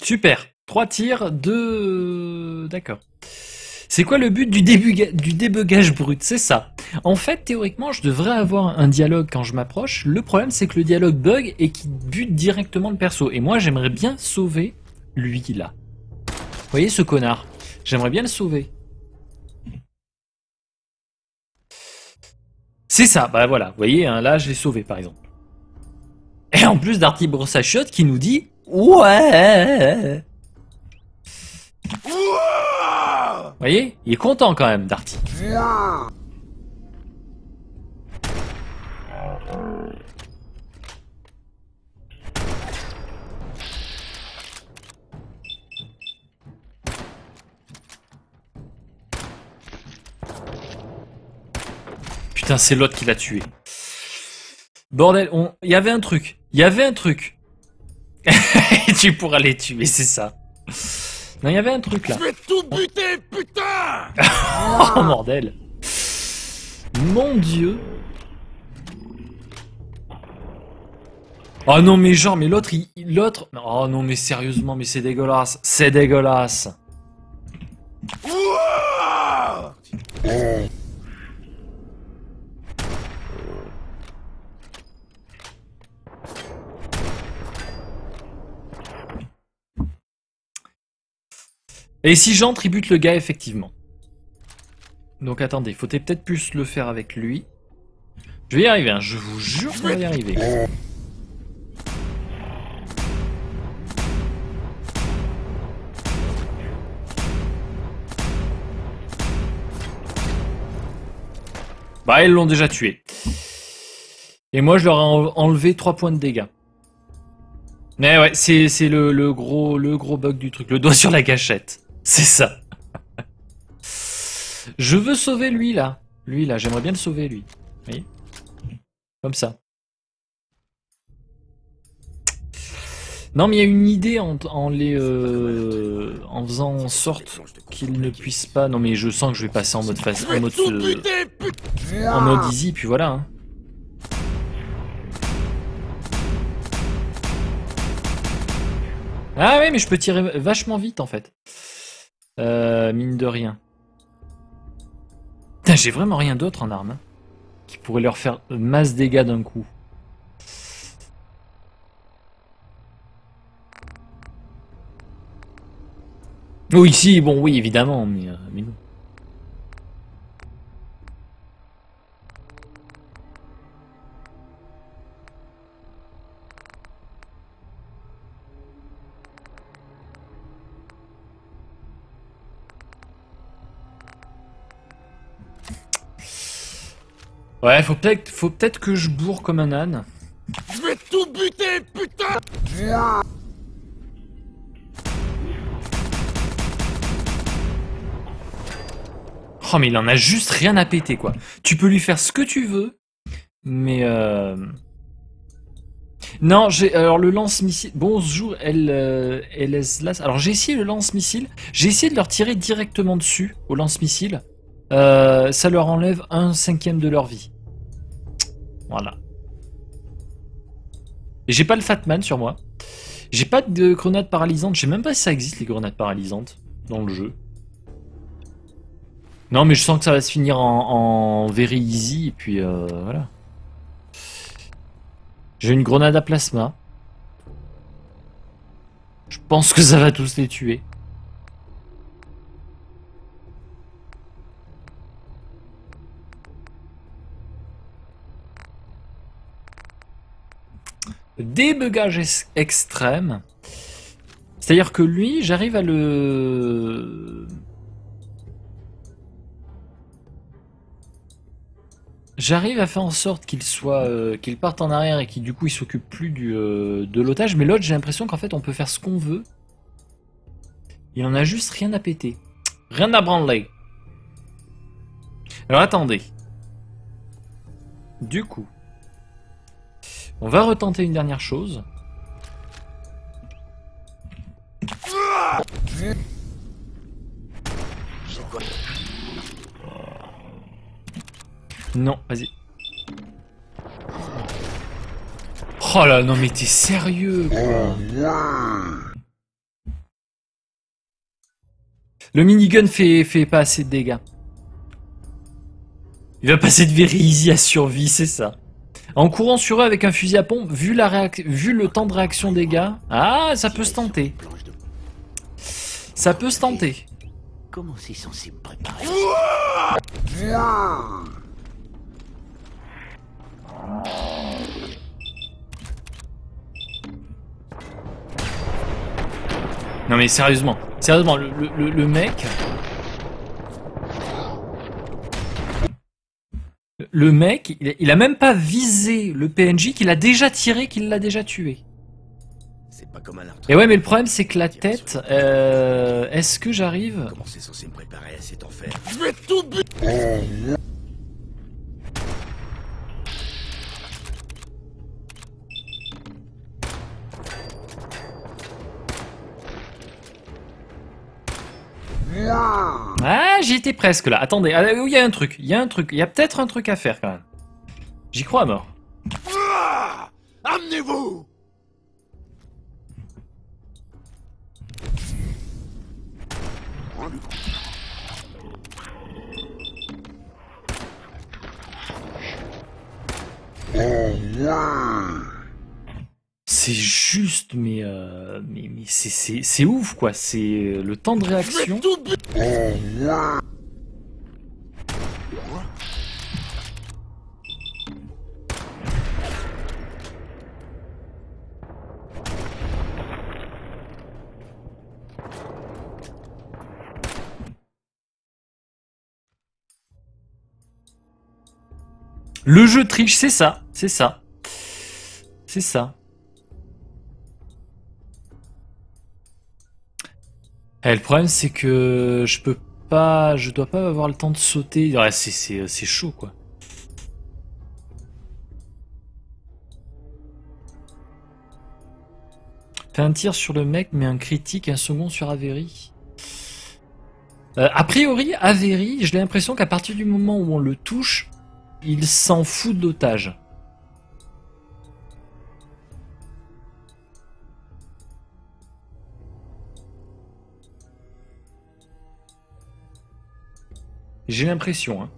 Super, trois tirs, deux... D'accord. C'est quoi le but du, débuga... du débugage brut? C'est ça. En fait, théoriquement, je devrais avoir un dialogue quand je m'approche. Le problème, c'est que le dialogue bug et qu'il bute directement le perso. Et moi, j'aimerais bien sauver lui, là. Vous voyez ce connard? J'aimerais bien le sauver. C'est ça, bah voilà. Vous voyez, hein, là, je l'ai sauvé, par exemple. Et en plus, Darty brosse à chiottes qui nous dit... Ouais. Vous voyez, il est content quand même, Darty. Putain, c'est l'autre qui l'a tué. Bordel, on... il y avait un truc. Il y avait un truc. Tu pourras les tuer, c'est ça. Non, il y avait un truc là. Je vais tout buter, putain. Oh, bordel. Mon dieu. Oh non, mais genre, mais l'autre, il, l'autre... Oh non, mais sérieusement, mais c'est dégueulasse. C'est dégueulasse. Ouah oh. Et si j'en tribute le gars, effectivement. Donc attendez, faut peut-être plus le faire avec lui. Je vais y arriver, hein, je vous jure qu'on va y arriver. Bah, ils l'ont déjà tué. Et moi, je leur ai enlevé trois points de dégâts. Mais ouais, c'est le, le, gros, le gros bug du truc, le doigt sur la gâchette. C'est ça. Je veux sauver lui, là. Lui, là, j'aimerais bien le sauver, lui. Oui. Comme ça. Non, mais il y a une idée en, en les... Euh, en faisant en sorte qu'ils ne puissent pas... Non, mais je sens que je vais passer en mode... Face, en, mode euh, en mode easy, puis voilà. Hein. Ah oui, mais je peux tirer vachement vite, en fait. Euh, mine de rien. Putain, j'ai vraiment rien d'autre en arme. Hein, qui pourrait leur faire masse dégâts d'un coup. Oui, si, bon, oui, évidemment, mais, euh, mais non. Ouais, faut peut-être faut peut-être que je bourre comme un âne. Je vais tout buter, putain. Oh, mais il en a juste rien à péter, quoi. Tu peux lui faire ce que tu veux, mais... Euh... Non, j'ai... Alors, le lance-missile... Bonjour, elle... Euh, L S L A S. Alors, j'ai essayé le lance-missile. J'ai essayé de leur tirer directement dessus, au lance-missile. Euh, ça leur enlève un cinquième de leur vie. Voilà. Et j'ai pas le Fatman sur moi. J'ai pas de grenade paralysante. Je sais même pas si ça existe, les grenades paralysantes, dans le jeu. Non, mais je sens que ça va se finir en, en very easy. Et puis euh, voilà. J'ai une grenade à plasma. Je pense que ça va tous les tuer. Débugage extrême, c'est-à-dire que lui, j'arrive à le... J'arrive à faire en sorte qu'il soit, euh, qu'il parte en arrière et qu'il du coup il s'occupe plus du, euh, de l'otage. Mais l'autre, j'ai l'impression qu'en fait on peut faire ce qu'on veut. Il en a juste rien à péter, rien à branler. Alors attendez. Du coup, on va retenter une dernière chose. Non, vas-y. Oh là, non mais t'es sérieux quoi. Le minigun fait, fait pas assez de dégâts. Il va passer de very easy à survie, c'est ça. En courant sur eux avec un fusil à pompe, vu, la réac... vu le temps de réaction des gars... Ah, ça peut se tenter. Ça peut se tenter. Comment c'est censé me préparer ? Non mais sérieusement, sérieusement, le, le, le mec... Le mec, il a, il a même pas visé le P N J qu'il a déjà tiré, qu'il l'a déjà tué. C'est pas comme un arbre. Et ouais, mais le problème c'est que la tête... Euh, Est-ce que j'arrive... Comment c'est censé me préparer à cet enfer ? Je vais tout buter ! Ah, j'y étais presque là. Attendez, il y a un truc, il y a un truc, il y a peut-être un truc à faire quand même. J'y crois à mort. Ah, amenez-vous. C'est juste, mais, euh, mais, mais c'est ouf quoi, c'est le temps de réaction. Le jeu triche, c'est ça, c'est ça, c'est ça. Eh, le problème c'est que je peux pas, je dois pas avoir le temps de sauter. Ouais, c'est chaud quoi. Fais un tir sur le mec, mais un critique, un second sur Avery. Euh, a priori, Avery, j'ai l'impression qu'à partir du moment où on le touche, il s'en fout de l'otage. J'ai l'impression, hein.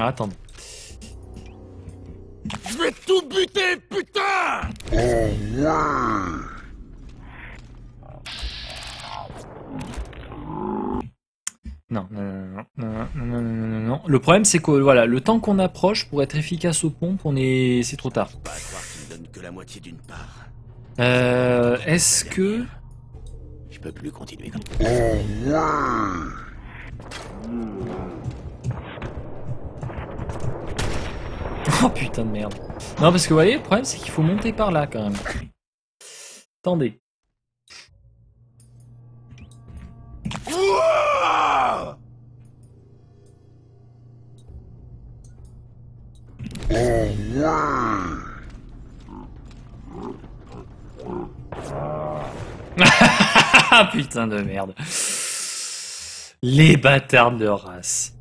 Ah, attendez. Je vais tout buter, putain! Oh, là. Non, non, non, non, non, non, non, non. Le problème, c'est que voilà, le temps qu'on approche pour être efficace aux pompes, on est, c'est trop tard. Pas à croire qu'il donne que la moitié d'une part. Euh, est-ce que je peux plus continuer comme ça. Oh putain de merde. Non parce que vous voyez, le problème c'est qu'il faut monter par là quand même. Attendez. Ouah Ah putain de merde. Les bâtards de race.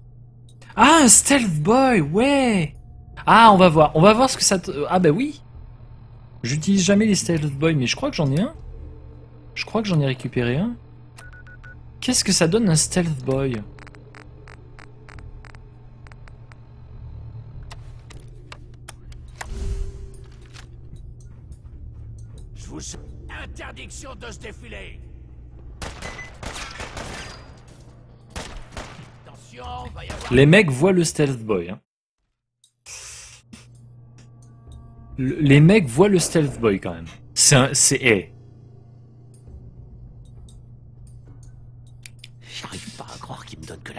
Ah, un stealth boy, ouais. Ah, on va voir, on va voir ce que ça... Te... Ah bah oui. J'utilise jamais les stealth boy, mais je crois que j'en ai un. Je crois que j'en ai récupéré un. Qu'est-ce que ça donne un stealth boy? Je vous... Interdiction de se défiler. Les mecs voient le stealth boy. Hein. Le, les mecs voient le stealth boy quand même. C'est c'est. Hey. J'arrive pas à croire qu'il me donne que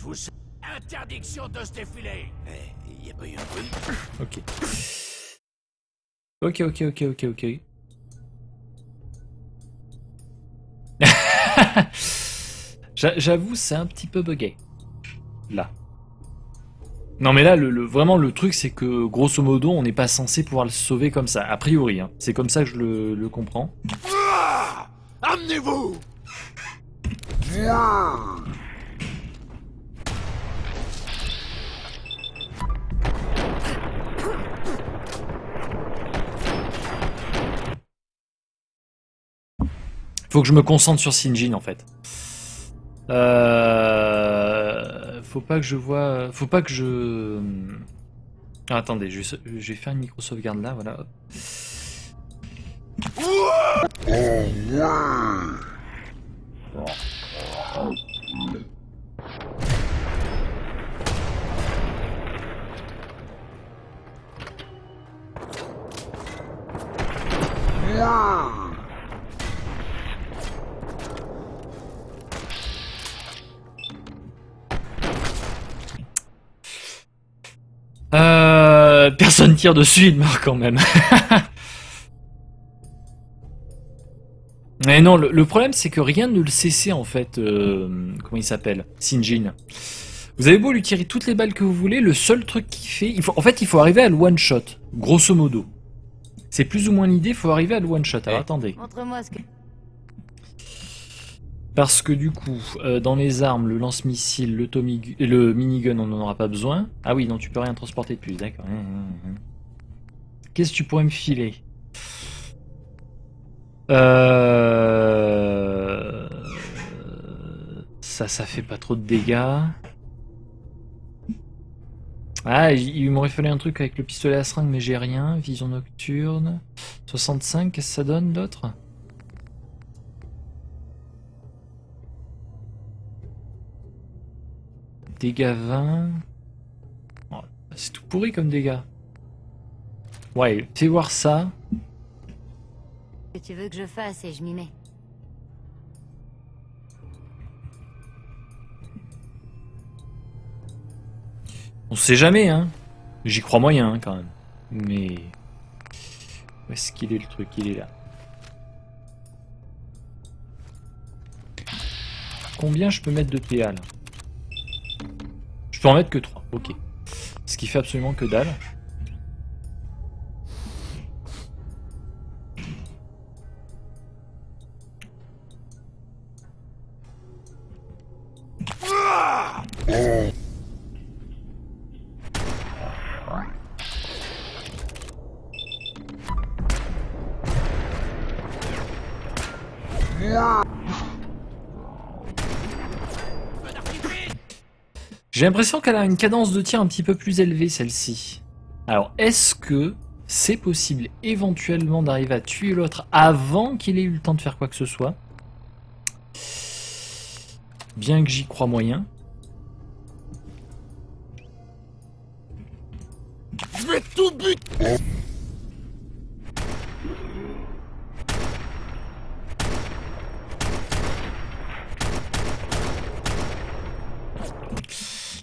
Je vous... Interdiction de se défiler. Il n'y a pas eu un bruit. Ok. Ok, ok, ok, ok, ok. J'avoue, c'est un petit peu buggé. Là. Non mais là, le, le, vraiment le truc, c'est que grosso modo, on n'est pas censé pouvoir le sauver comme ça. A priori, hein. C'est comme ça que je le, le comprends. Ah, amenez-vous. Ah. Faut que je me concentre sur Sinjin en fait. Euh... Faut pas que je vois... Faut pas que je... Ah, attendez, je... je vais faire une micro-sauvegarde là, voilà. Bon. Ah. Euh, personne tire dessus, il meurt quand même. Mais non, le, le problème c'est que rien ne le cessait en fait. Euh, comment il s'appelle, Sinjin. Vous avez beau lui tirer toutes les balles que vous voulez, le seul truc qu'il fait, il faut, en fait, il faut arriver à le one shot, grosso modo. C'est plus ou moins l'idée, il faut arriver à le one shot. Alors ouais. Attendez. Montre-moi ce que... Parce que du coup, euh, dans les armes, le lance-missile, le, le minigun, on n'en aura pas besoin. Ah oui, non, tu peux rien transporter de plus, d'accord. Mmh, mmh, mmh. Qu'est-ce que tu pourrais me filer? euh... Ça, ça fait pas trop de dégâts. Ah, il m'aurait fallu un truc avec le pistolet à seringue, mais j'ai rien. Vision nocturne. soixante-cinq, qu'est-ce que ça donne l'autre? Dégâts vingt. Oh, c'est tout pourri comme dégâts. Ouais, fais voir ça. Que tu veux que je fasse et je m'y mets. On sait jamais, hein. J'y crois moyen, hein, quand même. Mais... Où est-ce qu'il est le truc? Il est là. Combien je peux mettre de P A là? Je peux en mettre que trois, ok. Ce qui fait absolument que dalle. J'ai l'impression qu'elle a une cadence de tir un petit peu plus élevée, celle-ci. Alors, est-ce que c'est possible éventuellement d'arriver à tuer l'autre avant qu'il ait eu le temps de faire quoi que ce soit? Bien que j'y crois moyen. Je vais tout buter.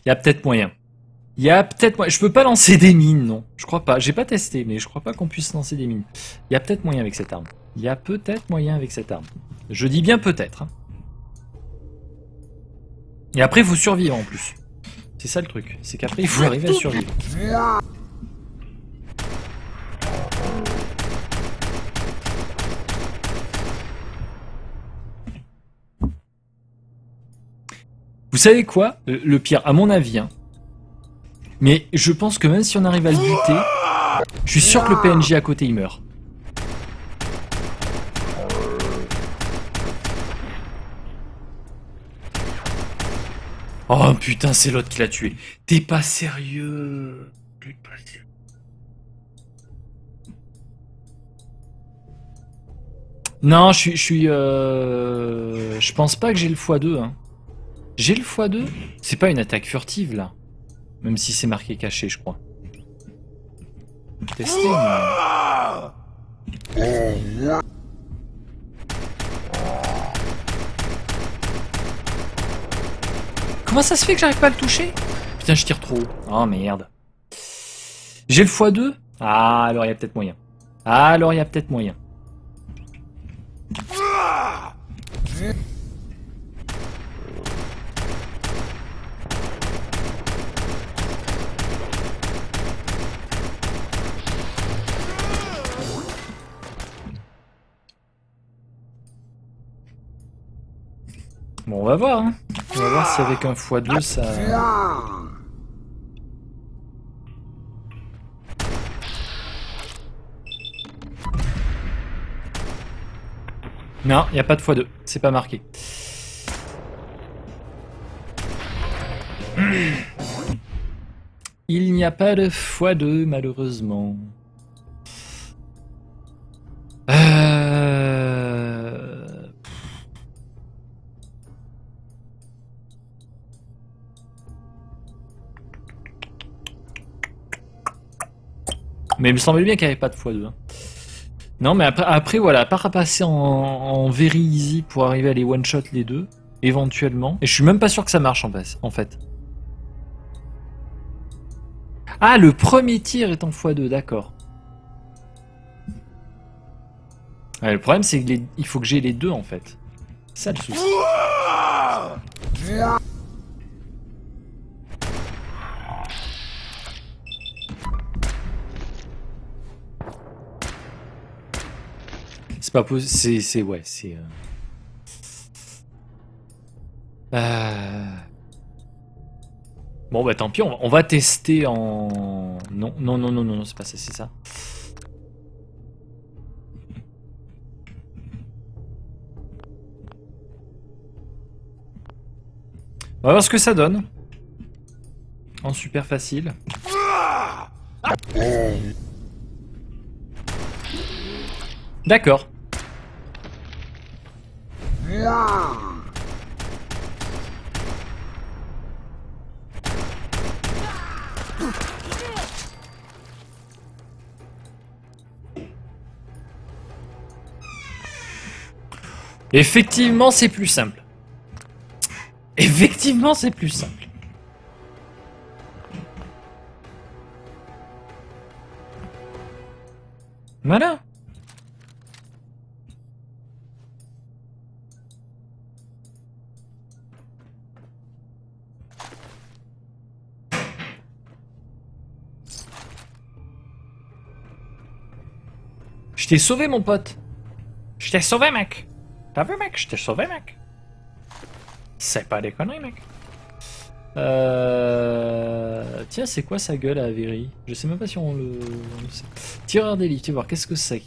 Il y a peut-être moyen. Il y a peut-être moyen. Je peux pas lancer des mines, non. Je crois pas. J'ai pas testé, mais je crois pas qu'on puisse lancer des mines. Il y a peut-être moyen avec cette arme. Il y a peut-être moyen avec cette arme. Je dis bien peut-être. Hein. Et après, il faut survivre en plus. C'est ça le truc. C'est qu'après, il faut arriver à survivre. Vous savez quoi? Le pire, à mon avis, hein. Mais je pense que même si on arrive à le buter, je suis sûr que le P N J à côté, il meurt. Oh putain, c'est l'autre qui l'a tué. T'es pas sérieux? T'es pas sérieux. Non, je suis... Je, suis, euh... je pense pas que j'ai le fois deux, hein. J'ai le fois deux? C'est pas une attaque furtive, là. Même si c'est marqué caché, je crois. Tester, mais... Comment ça se fait que j'arrive pas à le toucher? Putain, je tire trop haut. Oh merde. J'ai le fois deux? Ah, alors il y a peut-être moyen. Ah, alors il y a peut-être moyen. Bon, on va voir, hein. On va voir si avec un fois deux, ça... Non, il n'y a pas de fois deux, c'est pas marqué. Il n'y a pas de fois deux, malheureusement. Euh... Mais il me semblait bien qu'il n'y avait pas de fois deux, hein. Non, mais après, après voilà, à part passer en, en very easy pour arriver à les one-shot les deux, éventuellement. Et je suis même pas sûr que ça marche en, passe, en fait. Ah, le premier tir est en fois deux, d'accord. Ouais, le problème, c'est qu'il faut que j'ai les deux en fait. Ça le souci. C'est pas possible, c'est... ouais, c'est... Euh... Euh... Bon bah tant pis, on va, on va tester en... Non, non, non, non, non, non c'est pas ça, c'est ça. On va voir ce que ça donne. En super facile. D'accord. Effectivement, c'est plus simple. Effectivement, c'est plus simple. Voilà. Je t'ai sauvé, mon pote. Je t'ai sauvé, mec. T'as vu, mec? Je t'ai sauvé, mec. C'est pas des conneries, mec. Euh... Tiens, c'est quoi sa gueule à Avery? Je sais même pas si on le... On le sait. Tireur d'élite, tu vas voir, qu'est-ce que c'est?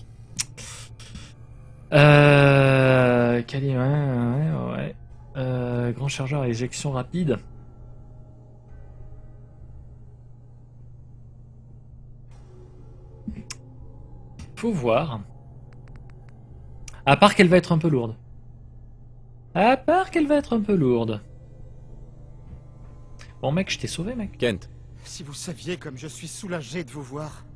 Euh... Cali... Ouais, ouais, ouais. Euh... Grand chargeur à éjection rapide. Faut voir. À part qu'elle va être un peu lourde. À part qu'elle va être un peu lourde. Bon mec, je t'ai sauvé, mec. Kent. Si vous saviez comme je suis soulagé de vous voir.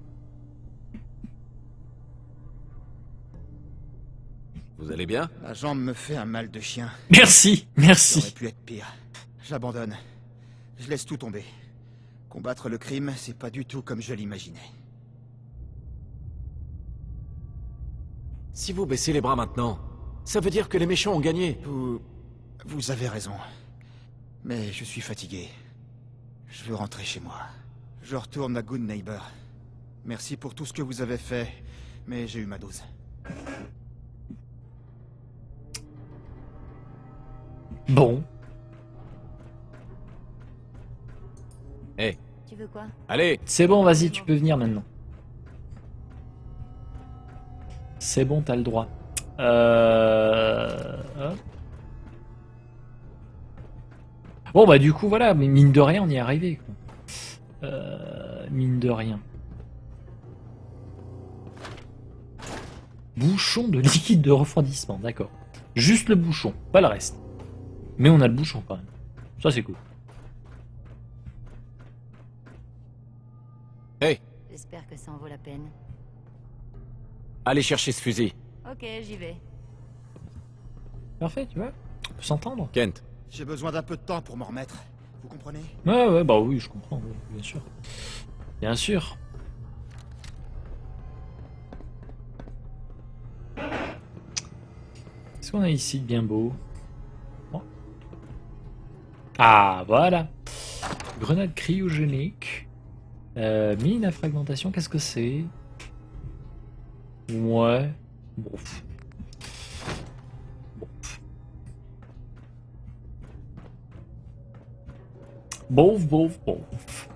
Vous allez bien? Ma jambe me fait un mal de chien. Merci, merci. Ça aurait pu être pire. J'abandonne. Je laisse tout tomber. Combattre le crime, c'est pas du tout comme je l'imaginais. Si vous baissez les bras maintenant, ça veut dire que les méchants ont gagné. Vous... vous avez raison. Mais je suis fatigué. Je veux rentrer chez moi. Je retourne à Good Neighbor. Merci pour tout ce que vous avez fait, mais j'ai eu ma dose. Bon. Hé. Hey. Tu veux quoi? Allez. C'est bon, vas-y, tu peux venir maintenant. C'est bon, t'as le droit. Euh... Hop. Bon bah du coup voilà, mais mine de rien on y est arrivé. Quoi. Euh... Mine de rien. Bouchon de liquide de refroidissement, d'accord. Juste le bouchon, pas le reste. Mais on a le bouchon quand même. Ça c'est cool. Hey. J'espère que ça en vaut la peine. Allez chercher ce fusil. Ok, j'y vais. Parfait, tu vois. On peut s'entendre. Kent. J'ai besoin d'un peu de temps pour m'en remettre. Vous comprenez? Ouais, ouais, bah oui, je comprends, oui, bien sûr. Bien sûr. Qu'est-ce qu'on a ici de bien beau? Oh. Ah, voilà. Grenade cryogénique. Euh, mine à fragmentation, qu'est-ce que c'est? Ouais. Bon. Bof, bof, bof.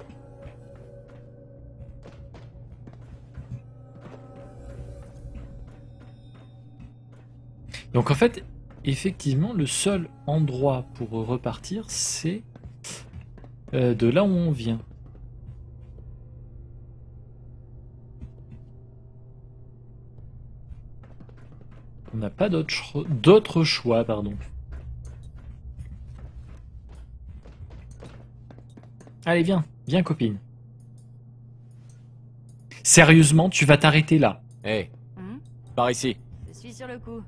Donc en fait, effectivement, le seul endroit pour repartir, c'est euh, de là où on vient. On n'a pas d'autre cho- d'autre choix, pardon. Allez, viens, viens, copine. Sérieusement, tu vas t'arrêter là. Hé, hey, hmm? Par ici. Je suis sur le coup.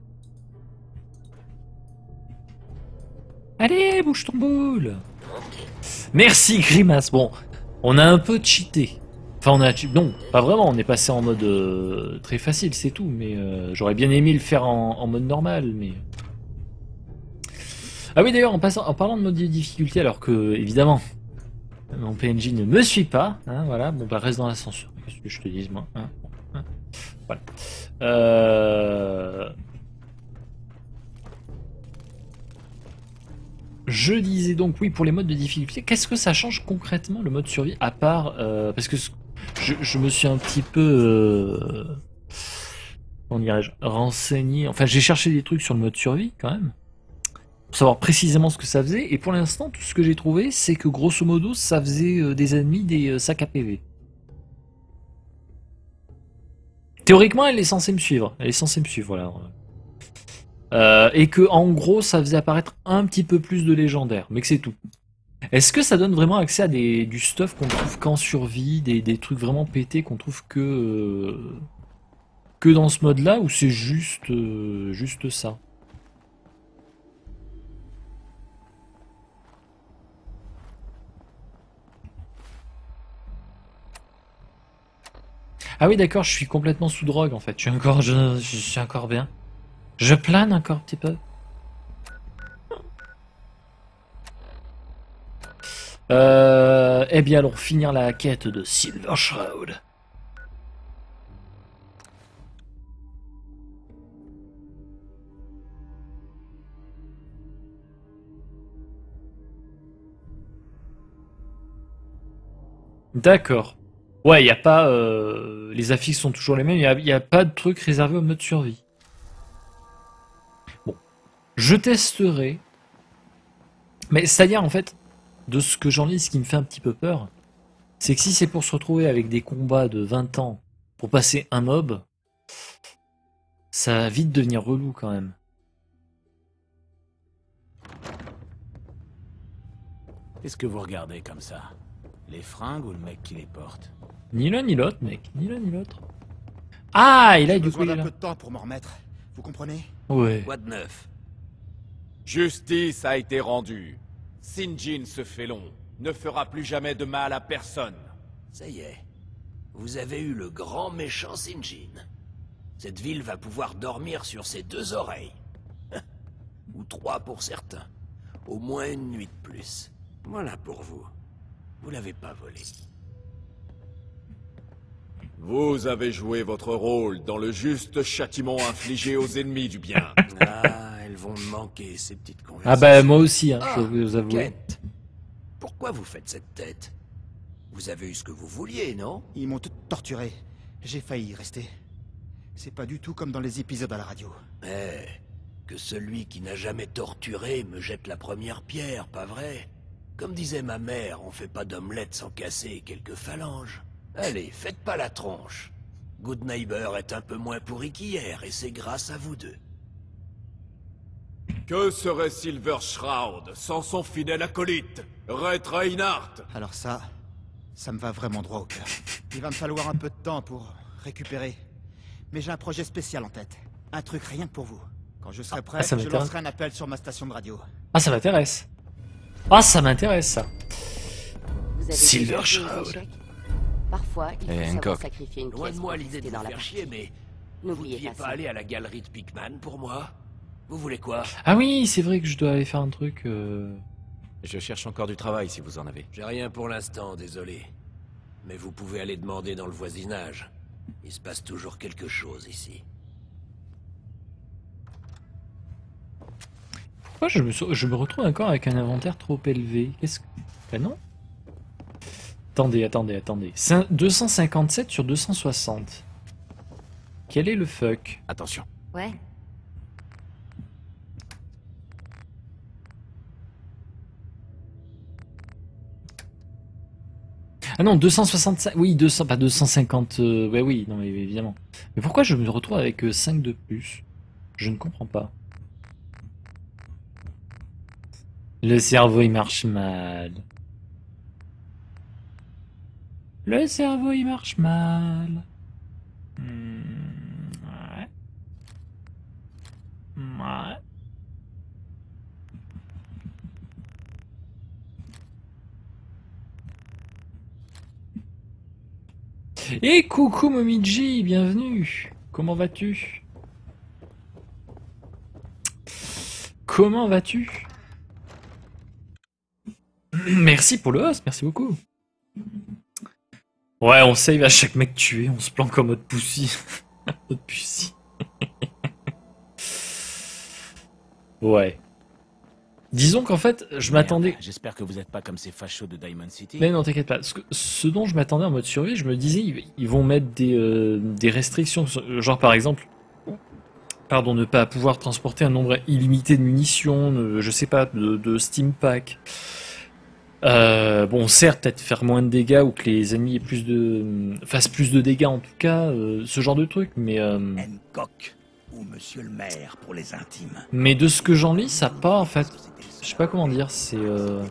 Allez, bouge ton boule. Merci, Grimace. Bon, on a un peu cheaté. Enfin, on a... Non, pas vraiment. On est passé en mode euh, très facile, c'est tout. Mais euh, j'aurais bien aimé le faire en, en mode normal, mais... Ah oui, d'ailleurs, en, en parlant de mode de difficulté, alors que, évidemment... Mon P N J ne me suit pas, hein, voilà. Bon bah reste dans l'ascenseur. Qu'est-ce que je te dis, moi, hein, hein, voilà. Euh... Je disais donc oui pour les modes de difficulté. Qu'est-ce que ça change concrètement le mode survie à part euh, parce que je, je me suis un petit peu euh, comment dirais-je renseigné. Enfin j'ai cherché des trucs sur le mode survie quand même. Pour savoir précisément ce que ça faisait, et pour l'instant tout ce que j'ai trouvé c'est que grosso modo ça faisait des ennemis des sacs à P V. Théoriquement elle est censée me suivre, elle est censée me suivre, voilà. Euh, et que en gros ça faisait apparaître un petit peu plus de légendaires, mais que c'est tout. Est-ce que ça donne vraiment accès à des, du stuff qu'on trouve qu'en survie, des, des trucs vraiment pétés qu'on trouve que, euh, que dans ce mode là, ou c'est juste, euh, juste ça? Ah oui d'accord, je suis complètement sous drogue en fait, je suis encore, je, je suis encore bien. Je plane encore un petit peu. Euh, eh bien allons finir la quête de Silver Shroud. D'accord. Ouais, il n'y a pas... Euh, les affixes sont toujours les mêmes, il n'y a, a pas de truc réservé au mode survie. Bon, je testerai. Mais c'est-à-dire, en fait, de ce que j'en lis, ce qui me fait un petit peu peur, c'est que si c'est pour se retrouver avec des combats de vingt ans pour passer un mob, ça va vite devenir relou quand même. Qu'est-ce que vous regardez comme ça ? Les fringues ou le mec qui les porte? Ni l'un ni l'autre, mec. Ni l'un ni l'autre. Ah, il a du coup, il est là. J'ai besoin d'un peu de temps pour m'en remettre. Vous comprenez? Ouais. Quoi de neuf? Justice a été rendue. Sinjin, ce félon, ne fera plus jamais de mal à personne. Ça y est. Vous avez eu le grand méchant Sinjin. Cette ville va pouvoir dormir sur ses deux oreilles. Ou trois pour certains. Au moins une nuit de plus. Voilà pour vous. Vous l'avez pas volé. Vous avez joué votre rôle dans le juste châtiment infligé aux ennemis du bien. Ah, elles vont me manquer, ces petites conversations. Ah bah, moi aussi, hein, ah, je vous avoue. Kent, pourquoi vous faites cette tête? Vous avez eu ce que vous vouliez, non? Ils m'ont torturé. J'ai failli y rester. C'est pas du tout comme dans les épisodes à la radio. Eh, que celui qui n'a jamais torturé me jette la première pierre, pas vrai? Comme disait ma mère, on fait pas d'omelette sans casser quelques phalanges. Allez, faites pas la tronche. Good Neighbor est un peu moins pourri qu'hier, et c'est grâce à vous deux. Que serait Silver Shroud sans son fidèle acolyte, Rhett Reinhart? Alors ça, ça me va vraiment droit au cœur. Il va me falloir un peu de temps pour récupérer. Mais j'ai un projet spécial en tête. Un truc rien que pour vous. Quand je serai prêt, ah, je lancerai un appel sur ma station de radio. Ah, ça m'intéresse. Ah, ça m'intéresse, ça. Silver Shroud. Parfois, il faut savoir sacrifier une pièce. Loin de moi l'idée de vous faire chier, mais vous ne vouliez pas aller à la galerie de Pikman pour moi? Vous voulez quoi? Ah oui, c'est vrai que je dois aller faire un truc. Euh... Je cherche encore du travail si vous en avez. J'ai rien pour l'instant, désolé. Mais vous pouvez aller demander dans le voisinage. Il se passe toujours quelque chose ici. Pourquoi je me, so je me retrouve encore avec un inventaire trop élevé? Qu'est-ce que... Ah non? Attendez, attendez, attendez. deux cent cinquante-sept sur deux cent soixante. Quel est le fuck? Attention. Ouais. Ah non, deux cent soixante-cinq, oui, deux cents, pas deux cent cinquante, euh, ouais, oui, non, évidemment. Mais pourquoi je me retrouve avec euh, cinq de plus? Je ne comprends pas. Le cerveau, il marche mal. Le cerveau, il marche mal. Mmh, ouais. Ouais. Et coucou Momiji, bienvenue. Comment vas-tu? Comment vas-tu? Merci pour le host, merci beaucoup. Ouais, on save à chaque mec tué, on se planque comme notre pussy. Notre pussy. Ouais. Disons qu'en fait, je m'attendais... J'espère que vous n'êtes pas comme ces fachos de Diamond City. Mais non, t'inquiète pas. Ce, que, ce dont je m'attendais en mode survie, je me disais, ils, ils vont mettre des, euh, des restrictions. Genre par exemple, pardon, ne pas pouvoir transporter un nombre illimité de munitions, de, je sais pas, de, de Steam Pack. Euh, bon, certes, peut-être faire moins de dégâts ou que les ennemis aient plus de... fassent plus de dégâts en tout cas, euh, ce genre de truc, mais... Euh... Hancock. Ou monsieur le maire pour les intimes. Mais de ce que j'en lis, ça part en fait. Je sais pas comment dire, c'est... Euh...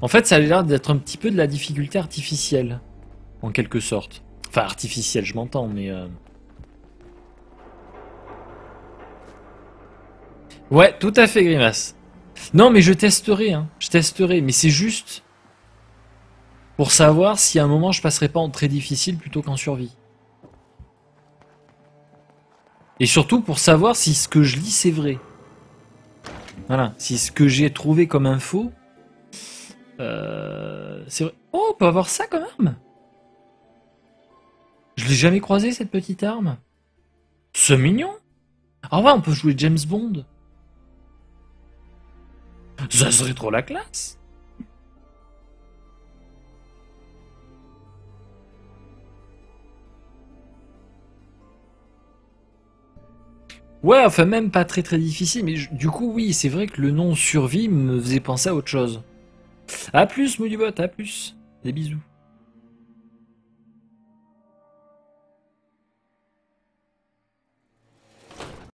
En fait, ça a l'air d'être un petit peu de la difficulté artificielle, en quelque sorte. Enfin, artificielle, je m'entends, mais... Euh... Ouais, tout à fait, Grimace. Non, mais je testerai, hein. Je testerai, mais c'est juste... pour savoir si à un moment je passerai pas en très difficile plutôt qu'en survie. Et surtout pour savoir si ce que je lis c'est vrai. Voilà, si ce que j'ai trouvé comme info, euh, c'est vrai. Oh, on peut avoir ça quand même. Je l'ai jamais croisé cette petite arme. C'est mignon. Ah ouais, on peut jouer James Bond. Ça serait trop la classe. Ouais, enfin même pas très très difficile, mais je, du coup oui, c'est vrai que le nom survie me faisait penser à autre chose. A plus Moodybot, à plus, des bisous.